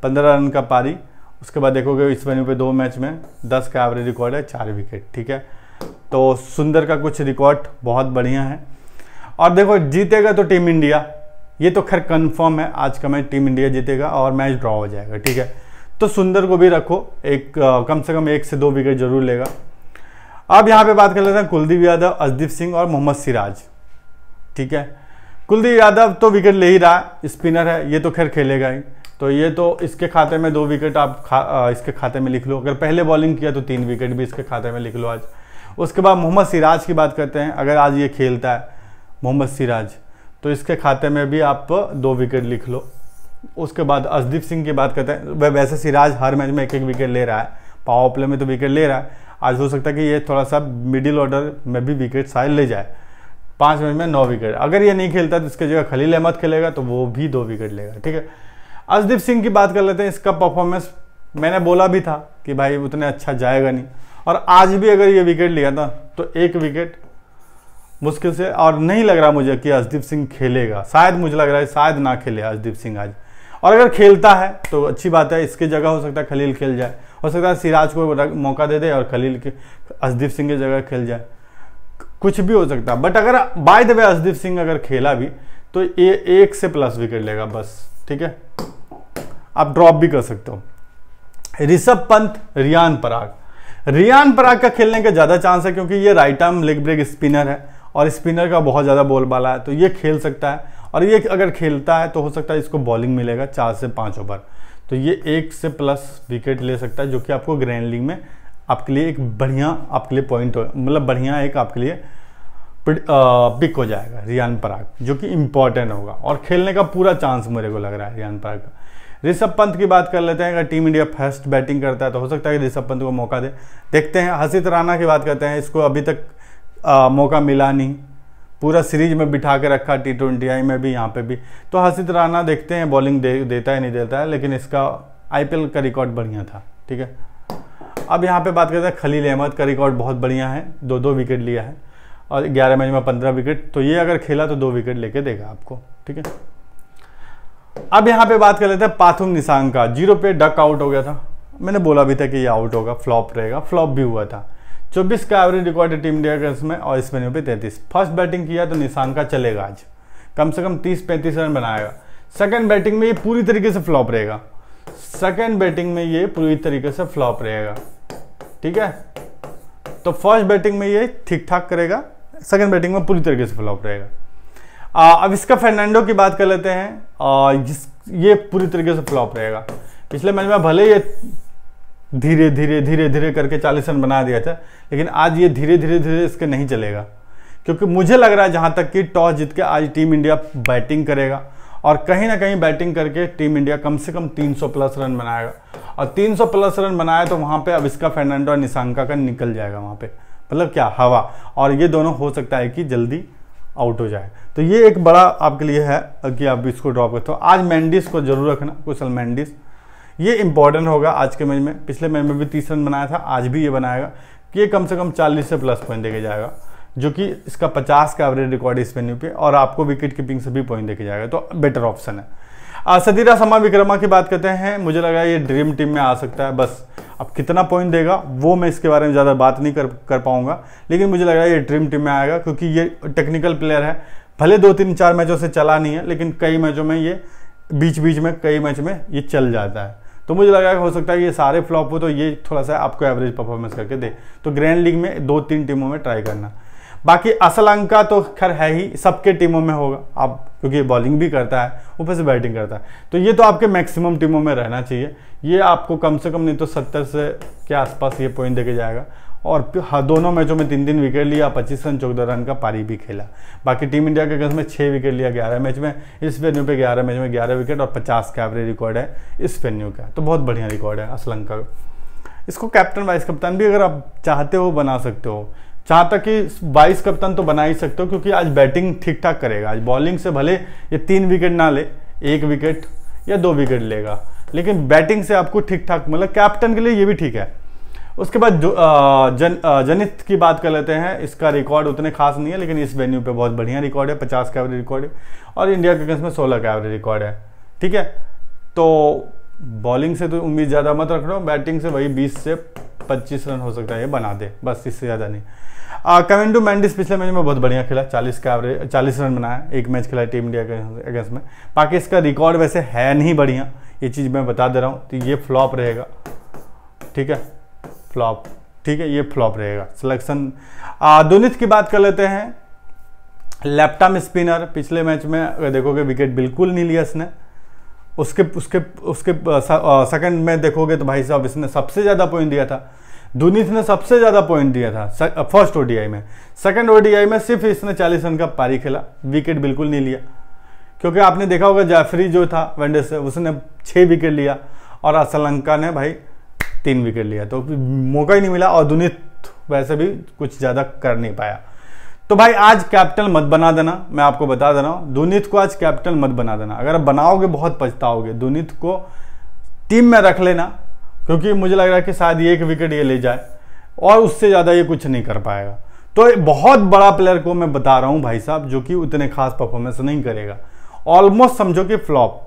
15 रन का पारी। उसके बाद देखोगे इस वेन्यू पे 2 मैच में 10 का एवरेज रिकॉर्ड है, 4 विकेट, ठीक है। तो सुंदर का कुछ रिकॉर्ड बहुत बढ़िया है। और देखो जीतेगा तो टीम इंडिया, ये तो खैर कंफर्म है, आज का मैच टीम इंडिया जीतेगा और मैच ड्रॉ हो जाएगा, ठीक है। तो सुंदर को भी रखो, एक कम से कम 1 से 2 विकेट जरूर लेगा। अब यहाँ पे बात कर लेते हैं कुलदीप यादव, अर्शदीप सिंह और मोहम्मद सिराज, ठीक है। कुलदीप यादव तो विकेट ले ही रहा है, स्पिनर है, ये तो खैर खेलेगा ही, तो ये तो इसके खाते में 2 विकेट आप इसके खाते में लिख लो। अगर पहले बॉलिंग किया तो 3 विकेट भी इसके खाते में लिख लो आज। उसके बाद मोहम्मद सिराज की बात करते हैं, अगर आज ये खेलता है मोहम्मद सिराज तो इसके खाते में भी आप 2 विकेट लिख लो। उसके बाद अर्शदीप सिंह की बात करते हैं, वैसे सिराज हर मैच में 1-1 विकेट ले रहा है, पावर प्ले में तो विकेट ले रहा है, आज हो सकता है कि ये थोड़ा सा मिडिल ऑर्डर में भी विकेट शायद ले जाए। 5 मैच में 9 विकेट, अगर ये नहीं खेलता तो इसकी जगह खलील अहमद खेलेगा तो वो भी 2 विकेट लेगा, ठीक है। अर्शदीप सिंह की बात कर लेते हैं, इसका परफॉर्मेंस मैंने बोला भी था कि भाई उतना अच्छा जाएगा नहीं, और आज भी अगर ये विकेट लिया था तो 1 विकेट मुश्किल से, और नहीं लग रहा मुझे कि अर्शदीप सिंह खेलेगा, शायद मुझे लग रहा है शायद ना खेले अर्शदीप सिंह आज। और अगर खेलता है तो अच्छी बात है, इसकी जगह हो सकता है खलील खेल जाए, हो सकता है सिराज को मौका दे दे और खलील के अर्शदीप सिंह की जगह खेल जाए, कुछ भी हो सकता है। बट अगर by the way Arshdeep Singh अगर खेला भी तो ये 1 से प्लस विकेट लेगा बस, ठीक है। आप ड्रॉप भी कर सकते हो। ऋषभ पंत, रियान पराग, रियान पराग का खेलने का ज़्यादा चांस है क्योंकि ये right arm leg break spinner है और स्पिनर का बहुत ज़्यादा बोलबाला है, तो ये खेल सकता है। और ये अगर खेलता है तो हो सकता है इसको बॉलिंग मिलेगा 4 से 5 ओवर, तो ये 1 से प्लस विकेट ले सकता है, जो कि आपको ग्रैंड लीग में आपके लिए एक बढ़िया आपके लिए पॉइंट हो, मतलब बढ़िया एक आपके लिए पिक हो जाएगा रियान पराग, जो कि इम्पॉर्टेंट होगा और खेलने का पूरा चांस मेरे को लग रहा है रियान पराग का। ऋषभ पंत की बात कर लेते हैं, अगर टीम इंडिया फर्स्ट बैटिंग करता है तो हो सकता है कि ऋषभ पंत को मौका दे, देखते हैं। हर्षित राणा की बात करते हैं, इसको अभी तक मौका मिला नहीं, पूरा सीरीज में बिठा के रखा, T20I में भी यहाँ पे भी। तो हर्षित राणा देखते हैं बॉलिंग देता है नहीं देता है, लेकिन इसका IPL का रिकॉर्ड बढ़िया था, ठीक है। अब यहाँ पे बात करते हैं खलील अहमद का रिकॉर्ड बहुत बढ़िया है, 2-2 विकेट लिया है और 11 मैच में 15 विकेट, तो ये अगर खेला तो 2 विकेट लेके देगा आपको, ठीक है। अब यहाँ पे बात कर लेते हैं पाथुम निशांका, 0 पे डक आउट हो गया था, मैंने बोला भी था कि ये आउट होगा, फ्लॉप रहेगा, फ्लॉप भी हुआ था। 24 का एवरेज रिकॉर्ड है टीम इंडिया के इसमें, और इस वेन्यू पे 33। फर्स्ट बैटिंग किया तो निशांका चलेगा आज, कम से कम 30-35 रन बनाएगा। सेकंड बैटिंग में ये पूरी तरीके से फ्लॉप रहेगा, सेकंड बैटिंग में ये पूरी तरीके से फ्लॉप रहेगा, ठीक है। तो फर्स्ट बैटिंग में ये ठीक ठाक करेगा, सेकंड बैटिंग में पूरी तरीके से फ्लॉप रहेगा। अब इसका फर्नांडो की बात कर लेते हैं, ये पूरी तरीके से फ्लॉप रहेगा। पिछले मैच में भले ये धीरे धीरे करके 40 रन बना दिया था, लेकिन आज ये धीरे धीरे इसके नहीं चलेगा, क्योंकि मुझे लग रहा है जहाँ तक कि टॉस जीत के आज टीम इंडिया बैटिंग करेगा और कहीं ना कहीं बैटिंग करके टीम इंडिया कम से कम 300 प्लस रन बनाएगा। और 300 प्लस रन बनाए तो वहाँ पे अविष्का फर्नांडो और निशांका का निकल जाएगा वहाँ पे, मतलब क्या हवा, और ये दोनों हो सकता है कि जल्दी आउट हो जाए। तो ये एक बड़ा आपके लिए है कि आप इसको ड्रॉप करते हो। आज मेंडिस को जरूर रखना, कुशल मेंडिस, ये इंपॉर्टेंट होगा आज के मैच में। पिछले मैच में भी 30 रन बनाया था, आज भी ये बनाएगा कि ये कम से कम 40 से प्लस पॉइंट देके जाएगा, जो कि इसका 50 का एवरेज रिकॉर्ड इस वेन्यू पे, और आपको विकेट कीपिंग से भी पॉइंट देके जाएगा, तो बेटर ऑप्शन है। सदीरा समा विक्रमा की बात करते हैं, मुझे लगा ये ड्रीम टीम में आ सकता है, बस अब कितना पॉइंट देगा वो मैं इसके बारे में ज़्यादा बात नहीं कर पाऊंगा, लेकिन मुझे लग रहा है ये ड्रीम टीम में आएगा, क्योंकि ये टेक्निकल प्लेयर है, भले 2-3-4 मैचों से चला नहीं है, लेकिन कई मैचों में ये बीच में कई मैच में ये चल जाता है। तो मुझे लगा हो सकता है कि ये सारे फ्लॉप हो तो ये थोड़ा सा आपको एवरेज परफॉर्मेंस करके दे, तो ग्रैंड लीग में 2-3 टीमों में ट्राई करना। बाकी असलंका तो खैर है ही, सबके टीमों में होगा आप, क्योंकि बॉलिंग भी करता है ऊपर से बैटिंग करता है, तो ये तो आपके मैक्सिमम टीमों में रहना चाहिए। ये आपको कम से कम नहीं तो 70 से के आसपास ये पॉइंट देके जाएगा। और दोनों मैचों में 3-3 विकेट लिया, 25 रन 14 रन का पारी भी खेला। बाकी टीम इंडिया के केस में 6 विकेट लिया 11 मैच में, इस वेन्यू पे 11 मैच में 11 विकेट और 50 का एवरेज रिकॉर्ड है इस वेन्यू का, तो बहुत बढ़िया रिकॉर्ड है असलंका। इसको कैप्टन वाइस कप्तान भी अगर आप चाहते हो बना सकते हो, जहाँ तक कि वाइस कप्तान तो बना ही सकते हो क्योंकि आज बैटिंग ठीक ठाक करेगा। आज बॉलिंग से भले ये 3 विकेट ना ले, 1 विकेट या 2 विकेट लेगा, लेकिन बैटिंग से आपको ठीक ठाक, मतलब कैप्टन के लिए ये भी ठीक है। उसके बाद जनित की बात कर लेते हैं। इसका रिकॉर्ड उतने खास नहीं है लेकिन इस वेन्यू पे बहुत बढ़िया रिकॉर्ड है, 50 का एवरेज रिकॉर्ड है और इंडिया के अगेंस्ट में 16 का एवरेज रिकॉर्ड है। ठीक है, तो बॉलिंग से तो उम्मीद ज़्यादा मत रख रहा हूँ, बैटिंग से वही 20 से 25 रन हो सकता है ये बना दे, बस इससे ज़्यादा नहीं। कमेंडो मेंडिस पिछले मैच में बहुत बढ़िया खेला, 40 का एवरेज, 40 रन बनाया, 1 मैच खेला टीम इंडिया के अगेंस्ट में। बाकी इसका रिकॉर्ड वैसे है नहीं बढ़िया, ये चीज़ मैं बता दे रहा हूँ, तो ये फ्लॉप रहेगा। ठीक है, फ्लॉप, ठीक है, ये फ्लॉप रहेगा सिलेक्शन। दुनित की बात कर लेते हैं, लेफ्ट-आर्म स्पिनर, पिछले मैच में अगर देखोगे विकेट बिल्कुल नहीं लिया इसने। उसके उसके उसके सेकंड में देखोगे तो भाई साहब इसने सबसे ज़्यादा पॉइंट दिया था, दुनित ने सबसे ज़्यादा पॉइंट दिया था फर्स्ट ओडीआई में। सेकंड ओडीआई में सिर्फ इसने 40 रन का पारी खेला, विकेट बिल्कुल नहीं लिया, क्योंकि आपने देखा होगा जेफरी जो था वैंडरसे उसने 6 विकेट लिया और असलंका ने भाई 3 विकेट लिया, तो मौका ही नहीं मिला और दुनित वैसे भी कुछ ज़्यादा कर नहीं पाया। तो भाई आज कैप्टन मत बना देना, मैं आपको बता दे रहा हूँ, दुनित को आज कैप्टन मत बना देना। अगर आप बनाओगे बहुत पछताओगे। दुनित को टीम में रख लेना, क्योंकि मुझे लग रहा है कि शायद ये 1 विकेट ये ले जाए और उससे ज़्यादा ये कुछ नहीं कर पाएगा। तो बहुत बड़ा प्लेयर को मैं बता रहा हूँ भाई साहब, जो कि उतने खास परफॉर्मेंस नहीं करेगा, ऑलमोस्ट समझो कि फ्लॉप।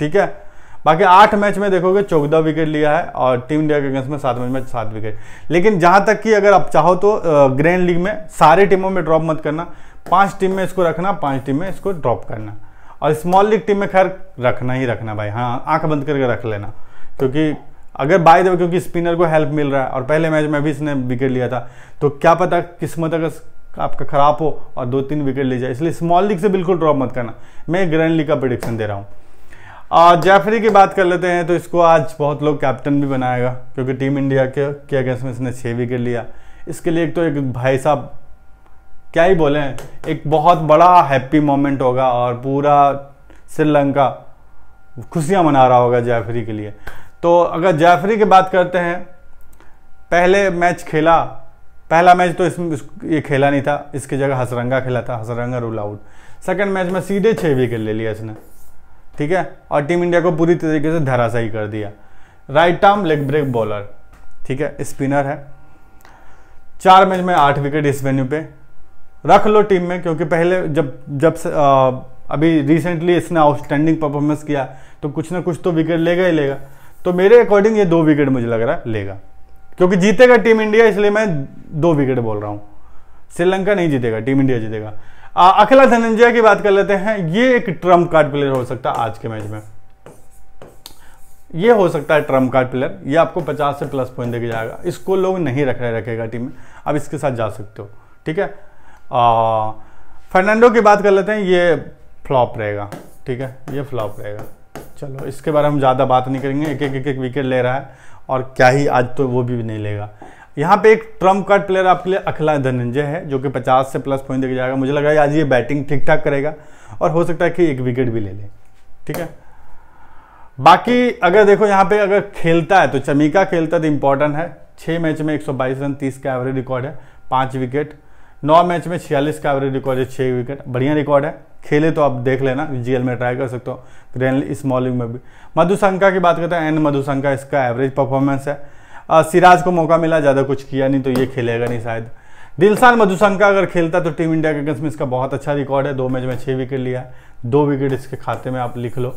ठीक है, बाकी 8 मैच में देखोगे 14 विकेट लिया है और टीम इंडिया के अगेंस्ट में 7 मैच में 7 विकेट। लेकिन जहां तक कि अगर आप चाहो तो ग्रैंड लीग में सारे टीमों में ड्रॉप मत करना, 5 टीम में इसको रखना, 5 टीम में इसको ड्रॉप करना और स्मॉल लीग टीम में खैर रखना ही रखना भाई, हाँ आंख बंद करके रख लेना, क्योंकि अगर बाय दे, क्योंकि स्पिनर को हेल्प मिल रहा है और पहले मैच में भी इसने विकेट लिया था, तो क्या पता किस्मत अगर आपका खराब हो और 2-3 विकेट ले जाए, इसलिए स्मॉल लीग से बिल्कुल ड्रॉप मत करना। मैं ग्रैंड लीग का प्रेडिक्शन दे रहा हूँ। और जेफरी की बात कर लेते हैं, तो इसको आज बहुत लोग कैप्टन भी बनाएगा, क्योंकि टीम इंडिया के अगेंस्ट में इसने 6 विकेट लिया। इसके लिए एक भाई साहब क्या ही बोले, एक बहुत बड़ा हैप्पी मोमेंट होगा और पूरा श्रीलंका खुशियां मना रहा होगा जेफरी के लिए। तो अगर जेफरी की बात करते हैं, पहले मैच खेला, पहला मैच तो ये खेला नहीं था, इसकी जगह हसरंगा खेला था, Hasaranga rule out. Second match में सीधे 6 विकेट ले लिया इसने। ठीक है, और टीम इंडिया को पूरी तरीके से धराशायी कर दिया। Right arm leg break bowler, ठीक है, स्पिनर है। 4 मैच में 8 विकेट इस वेन्यू पे रख लो टीम में, क्योंकि पहले अभी रिसेंटली इसने आउटस्टैंडिंग परफॉर्मेंस किया, तो कुछ ना कुछ तो विकेट लेगा ही लेगा। तो मेरे अकॉर्डिंग ये 2 विकेट मुझे लग रहा है लेगा, क्योंकि जीतेगा टीम इंडिया, इसलिए मैं 2 विकेट बोल रहा हूँ। श्रीलंका नहीं जीतेगा, टीम इंडिया जीतेगा। अखिला धनंजय की बात कर लेते हैं, ये एक ट्रम्प कार्ड प्लेयर हो सकता है आज के मैच में, ये हो सकता है ट्रम्प कार्ड प्लेयर, ये आपको 50 से प्लस पॉइंट देके जाएगा। इसको लोग नहीं रखेगा टीम में, अब इसके साथ जा सकते हो। ठीक है, फर्नांडो की बात कर लेते हैं, ये फ्लॉप रहेगा। ठीक है, ये फ्लॉप रहेगा। चलो इसके बारे में हम ज़्यादा बात नहीं करेंगे, एक विकेट ले रहा है और क्या ही, आज तो वो भी नहीं लेगा। यहाँ पे एक ट्रम्प कार्ड प्लेयर आपके लिए अखिला धनंजय है, जो कि 50 से प्लस पॉइंट देके जाएगा। मुझे लग रहा है आज ये बैटिंग ठीक ठाक करेगा और हो सकता है कि 1 विकेट भी ले ले। ठीक है, बाकी अगर देखो यहाँ पे अगर खेलता है तो चमीका खेलता है तो इम्पोर्टेंट है। 6 मैच में 122 रन, 30 का एवरेज रिकॉर्ड है, 5 विकेट। 9 मैच में 46 का एवरेज रिकॉर्ड है, 6 विकेट, बढ़िया रिकॉर्ड है। खेले तो आप देख लेना, जीएल में ट्राई कर सकते हो, ग्रैंड स्मॉल लीग में भी। मधुशंका की बात करते हैं, एन मधुशंका, इसका एवरेज परफॉर्मेंस है। सिराज को मौका मिला, ज़्यादा कुछ किया नहीं, तो ये खेलेगा नहीं शायद। दिलशान मधुशंका अगर खेलता तो टीम इंडिया के अगेंस्ट में इसका बहुत अच्छा रिकॉर्ड है, 2 मैच में 6 विकेट लिया, 2 विकेट इसके खाते में आप लिख लो।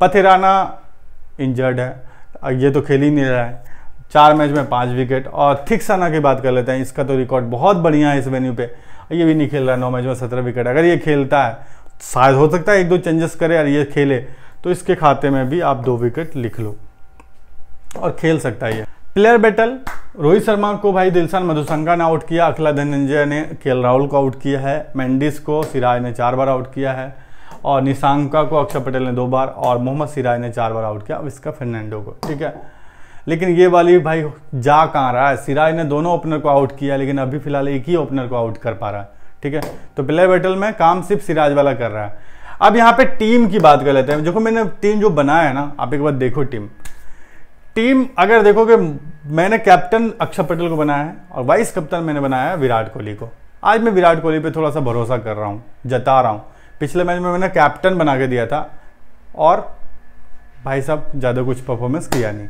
पथिराना इंजर्ड है, ये तो खेल ही नहीं रहा है, 4 मैच में 5 विकेट। और थिकसाना की बात कर लेते हैं, इसका तो रिकॉर्ड बहुत बढ़िया है इस वेन्यू पे, ये भी नहीं खेल रहा, 9 मैच में 17 विकेट। अगर ये खेलता है, शायद हो सकता है 1-2 चेंजेस करे और ये खेले, तो इसके खाते में भी आप 2 विकेट लिख लो और खेल सकता है ये। प्लेयर बैटल, रोहित शर्मा को भाई दिलशान मधुशंका ने आउट किया, अखिला धनंजय ने केएल राहुल को आउट किया है, मेंडिस को सिराज ने 4 बार आउट किया है और निशांका को अक्षर पटेल ने 2 बार और मोहम्मद सिराज ने 4 बार आउट किया, अविस्का फर्नांडो को। ठीक है, लेकिन ये वाली भाई जा कहाँ रहा है, सिराज ने दोनों ओपनर को आउट किया, लेकिन अभी फिलहाल एक ही ओपनर को आउट कर पा रहा है। ठीक है, तो प्लेयर बैटल में काम सिर्फ सिराज वाला कर रहा है। अब यहाँ पे टीम की बात कर लेते हैं, देखो मैंने टीम जो बनाया है ना, आप एक बार देखो टीम, टीम अगर देखोगे, मैंने कैप्टन अक्षर पटेल को बनाया है और वाइस कैप्टन मैंने बनाया है विराट कोहली को। आज मैं विराट कोहली पे थोड़ा सा भरोसा कर रहा हूँ, जता रहा हूँ। पिछले मैच में मैंने कैप्टन बना के दिया था और भाई साहब ज़्यादा कुछ परफॉर्मेंस किया नहीं।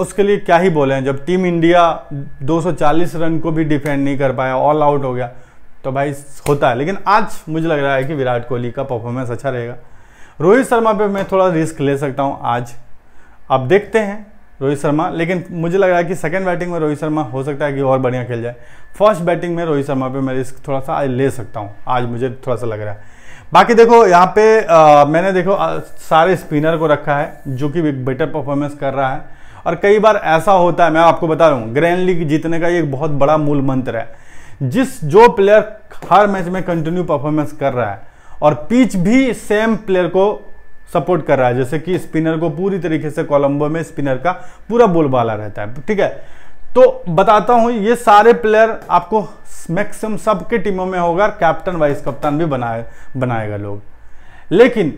उसके लिए क्या ही बोले हैं, जब टीम इंडिया 240 रन को भी डिफेंड नहीं कर पाया, ऑल आउट हो गया, तो भाई होता है। लेकिन आज मुझे लग रहा है कि विराट कोहली का परफॉर्मेंस अच्छा रहेगा। रोहित शर्मा पे मैं थोड़ा रिस्क ले सकता हूँ आज, अब देखते हैं रोहित शर्मा। लेकिन मुझे लग रहा है कि सेकंड बैटिंग में रोहित शर्मा हो सकता है कि और बढ़िया खेल जाए। फर्स्ट बैटिंग में रोहित शर्मा पे मैं रिस्क थोड़ा सा आज ले सकता हूँ, आज मुझे थोड़ा सा लग रहा है। बाकी देखो यहाँ पे मैंने देखो सारे स्पिनर को रखा है जो कि बेटर परफॉर्मेंस कर रहा है। और कई बार ऐसा होता है, मैं आपको बता रहा हूँ, ग्रैंड लीग जीतने का ये एक बहुत बड़ा मूल मंत्र है। जो प्लेयर हर मैच में कंटिन्यू परफॉर्मेंस कर रहा है और पिच भी सेम प्लेयर को सपोर्ट कर रहा है, जैसे कि स्पिनर को पूरी तरीके से कोलंबो में स्पिनर का पूरा बोलबाला रहता है, ठीक है। तो बताता हूँ, ये सारे प्लेयर आपको मैक्सिमम सबके टीमों में होगा, कैप्टन वाइस कप्तान भी बनाएगा लोग। लेकिन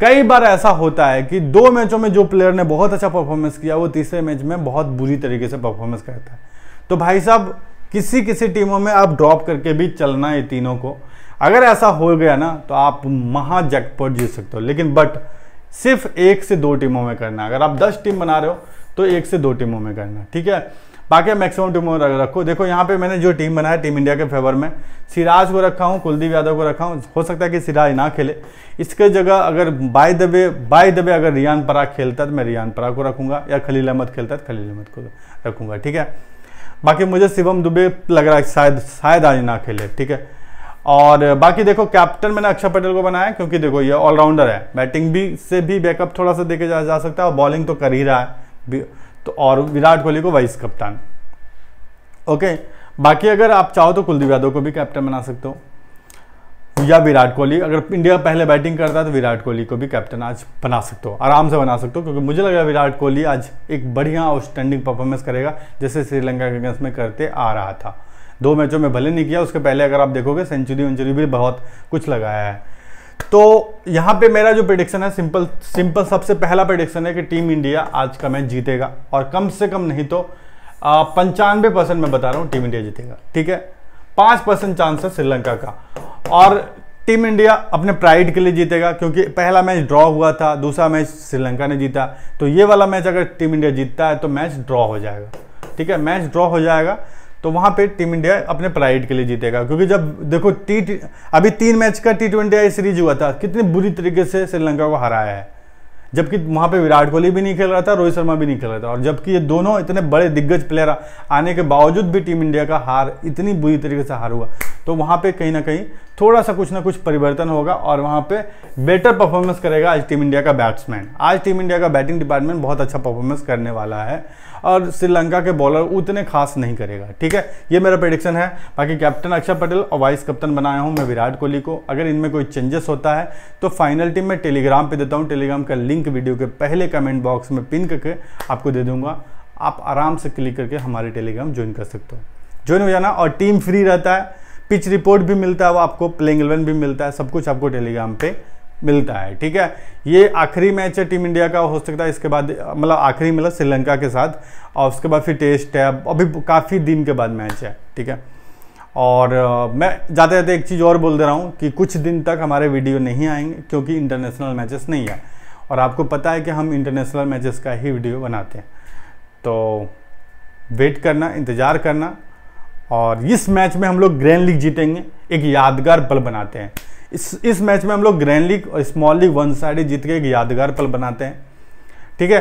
कई बार ऐसा होता है कि दो मैचों में जो प्लेयर ने बहुत अच्छा परफॉर्मेंस किया वो तीसरे मैच में बहुत बुरी तरीके से परफॉर्मेंस करता है। तो भाई साहब किसी किसी टीमों में आप ड्रॉप करके भी चलना है तीनों को। अगर ऐसा हो गया ना तो आप महा जैकपॉट जीत सकते हो, लेकिन बट सिर्फ 1 से 2 टीमों में करना। अगर आप 10 टीम बना रहे हो तो 1 से 2 टीमों में करना, ठीक है। बाकी मैक्सिमम टीमों में रखो। देखो यहाँ पे मैंने जो टीम बनाया टीम इंडिया के फेवर में सिराज को रखा हूँ, कुलदीप यादव को रखा हूँ। हो सकता है कि सिराज ना खेले, इसके जगह अगर बाय द वे अगर रियान पराग खेलता है तो मैं रियान पराग को रखूँगा, या खलील अहमद खेलता है तो खलील अहमद को रखूँगा, ठीक है। बाकी मुझे शिवम दुबे लग रहा है शायद आज ना खेले, ठीक है। और बाकी देखो कैप्टन मैंने अक्षर पटेल को बनाया, क्योंकि देखो ये ऑलराउंडर है, बैटिंग भी से भी बैकअप थोड़ा सा देके जा सकता है और बॉलिंग तो कर ही रहा है। तो और विराट कोहली को वाइस कप्तान, ओके। बाकी अगर आप चाहो तो कुलदीप यादव को भी कैप्टन बना सकते हो, या विराट कोहली अगर इंडिया पहले बैटिंग करता है तो विराट कोहली को भी कैप्टन आज बना सकते हो, आराम से बना सकते हो। क्योंकि मुझे लग रहा है विराट कोहली आज एक बढ़िया आउटस्टैंडिंग परफॉर्मेंस करेगा, जैसे श्रीलंका के अगेंस्ट में करते आ रहा था। 2 मैचों में भले नहीं किया, उसके पहले अगर आप देखोगे सेंचुरी भी बहुत कुछ लगाया है। तो यहाँ पे मेरा जो प्रेडिक्शन है सिंपल सबसे पहला प्रेडिक्शन है कि टीम इंडिया आज का मैच जीतेगा, और कम से कम नहीं तो 95% मैं बता रहा हूँ टीम इंडिया जीतेगा, ठीक है। 5% चांस है श्रीलंका का, और टीम इंडिया अपने प्राइड के लिए जीतेगा क्योंकि पहला मैच ड्रॉ हुआ था, दूसरा मैच श्रीलंका ने जीता। तो ये वाला मैच अगर टीम इंडिया जीतता है तो मैच ड्रॉ हो जाएगा, ठीक है, मैच ड्रॉ हो जाएगा। तो वहां पे टीम इंडिया अपने प्राइड के लिए जीतेगा, क्योंकि जब देखो अभी 3 मैच का T20I सीरीज हुआ था, कितनी बुरी तरीके से श्रीलंका को हराया है, जबकि वहां पे विराट कोहली भी नहीं खेल रहा था, रोहित शर्मा भी नहीं खेल रहा था, और जबकि ये दोनों इतने बड़े दिग्गज प्लेयर आने के बावजूद भी टीम इंडिया का हार, इतनी बुरी तरीके से हार हुआ। तो वहां पे कहीं ना कहीं थोड़ा सा कुछ ना कुछ परिवर्तन होगा और वहां पे बेटर परफॉर्मेंस करेगा आज टीम इंडिया का बैट्समैन। आज टीम इंडिया का बैटिंग डिपार्टमेंट बहुत अच्छा परफॉर्मेंस करने वाला है और श्रीलंका के बॉलर उतने खास नहीं करेगा, ठीक है। ये मेरा प्रेडिक्शन है। बाकी कैप्टन अक्षर पटेल और वाइस कैप्टन बनाया हूँ मैं विराट कोहली को। अगर इनमें कोई चेंजेस होता है तो फाइनल टीम मैं टेलीग्राम पर देता हूँ, टेलीग्राम का लिंक वीडियो के पहले कमेंट बॉक्स में पिन करके आपको दे दूंगा, आप आराम से क्लिक करके हमारे टेलीग्राम ज्वाइन कर सकते हो, ज्वाइन हो जाना। और टीम फ्री रहता है, पिच रिपोर्ट भी मिलता है, वो आपको प्लेइंग 11 भी मिलता है, सब कुछ आपको टेलीग्राम पे मिलता है, ठीक है। ये आखिरी मैच है टीम इंडिया का, हो सकता है इसके बाद मतलब आखिरी मतलब श्रीलंका के साथ, और उसके बाद फिर टेस्ट है, अभी काफ़ी दिन के बाद मैच है, ठीक है। और मैं जाते जाते एक चीज़ और बोल दे रहा हूँ कि कुछ दिन तक हमारे वीडियो नहीं आएंगे क्योंकि इंटरनेशनल मैचेस नहीं है, और आपको पता है कि हम इंटरनेशनल मैचेस का ही वीडियो बनाते हैं। तो वेट करना, इंतज़ार करना, और इस मैच में हम लोग ग्रैंड लीग जीतेंगे, एक यादगार पल बनाते हैं। इस मैच में हम लोग ग्रैंड लीग और स्मॉल लीग 1 साइड जीत के एक यादगार पल बनाते हैं, ठीक है,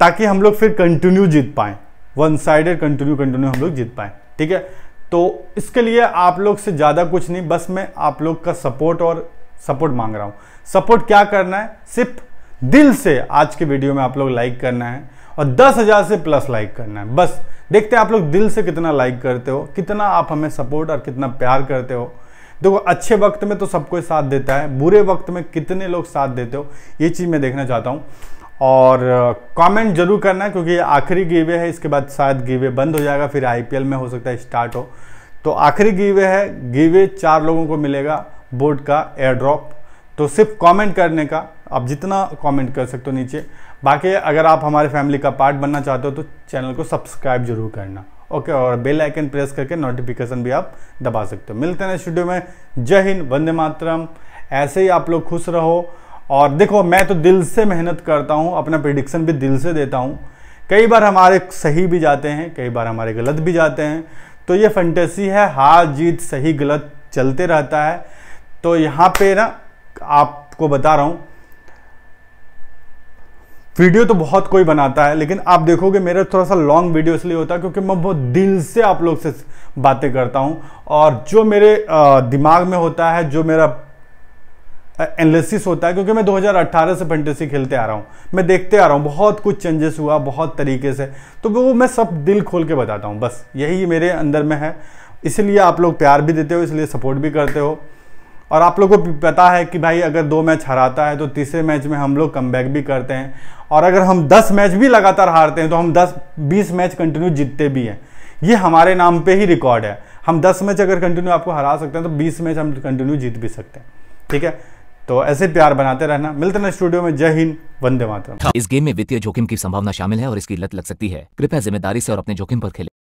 ताकि हम लोग फिर कंटिन्यू जीत पाएँ, 1 साइड कंटिन्यू हम लोग जीत पाएँ, ठीक है। तो इसके लिए आप लोग से ज़्यादा कुछ नहीं, बस मैं आप लोग का सपोर्ट मांग रहा हूँ। सपोर्ट क्या करना है, सिर्फ दिल से आज के वीडियो में आप लोग लाइक करना है और 10,000 से प्लस लाइक करना है। बस देखते हैं आप लोग दिल से कितना लाइक करते हो, कितना आप हमें सपोर्ट और कितना प्यार करते हो। देखो अच्छे वक्त में तो सबको साथ देता है, बुरे वक्त में कितने लोग साथ देते हो, ये चीज़ मैं देखना चाहता हूँ। और कमेंट जरूर करना है, क्योंकि आखिरी गिवे है, इसके बाद शायद गिवे बंद हो जाएगा, फिर IPL में हो सकता है स्टार्ट हो। तो आखिरी गिवे है, गिवे 4 लोगों को मिलेगा बोर्ड का एयर ड्रॉप। तो सिर्फ कॉमेंट करने का आप जितना कमेंट कर सकते हो नीचे। बाकी अगर आप हमारे फैमिली का पार्ट बनना चाहते हो तो चैनल को सब्सक्राइब जरूर करना, ओके, और बेल आइकन प्रेस करके नोटिफिकेशन भी आप दबा सकते हो। मिलते हैं स्टूडियो में। जय हिंद, वंदे मातरम। ऐसे ही आप लोग खुश रहो। और देखो, मैं तो दिल से मेहनत करता हूँ, अपना प्रेडिक्शन भी दिल से देता हूँ। कई बार हमारे सही भी जाते हैं, कई बार हमारे गलत भी जाते हैं। तो ये फैंटेसी है, हार जीत सही गलत चलते रहता है। तो यहाँ पे ना आपको बता रहा हूँ, वीडियो तो बहुत कोई बनाता है, लेकिन आप देखोगे मेरा थोड़ा सा लॉन्ग वीडियो इसलिए होता है क्योंकि मैं बहुत दिल से आप लोग से बातें करता हूँ। और जो मेरे दिमाग में होता है, जो मेरा एनालिसिस होता है, क्योंकि मैं 2018 से फैंटेसी खेलते आ रहा हूँ, मैं देखते आ रहा हूँ, बहुत कुछ चेंजेस हुआ बहुत तरीके से। तो वो मैं सब दिल खोल के बताता हूँ, बस यही मेरे अंदर में है। इसलिए आप लोग प्यार भी देते हो, इसलिए सपोर्ट भी करते हो। और आप लोगों को पता है कि भाई अगर 2 मैच हराता है तो तीसरे मैच में हम लोग कमबैक भी करते हैं। और अगर हम 10 मैच भी लगातार हारते हैं तो हम 10-20 मैच कंटिन्यू जीतते भी हैं। ये हमारे नाम पे ही रिकॉर्ड है। हम 10 मैच अगर कंटिन्यू आपको हरा सकते हैं तो 20 मैच हम कंटिन्यू जीत भी सकते हैं, ठीक है। तो ऐसे प्यार बनाते रहना। मिलते हैं स्टूडियो में। जय हिंद, वंदे मातरम। इस गेम में वित्तीय जोखिम की संभावना शामिल है और इसकी लत लग सकती है। कृपया जिम्मेदारी से और अपने जोखिम पर खेलें।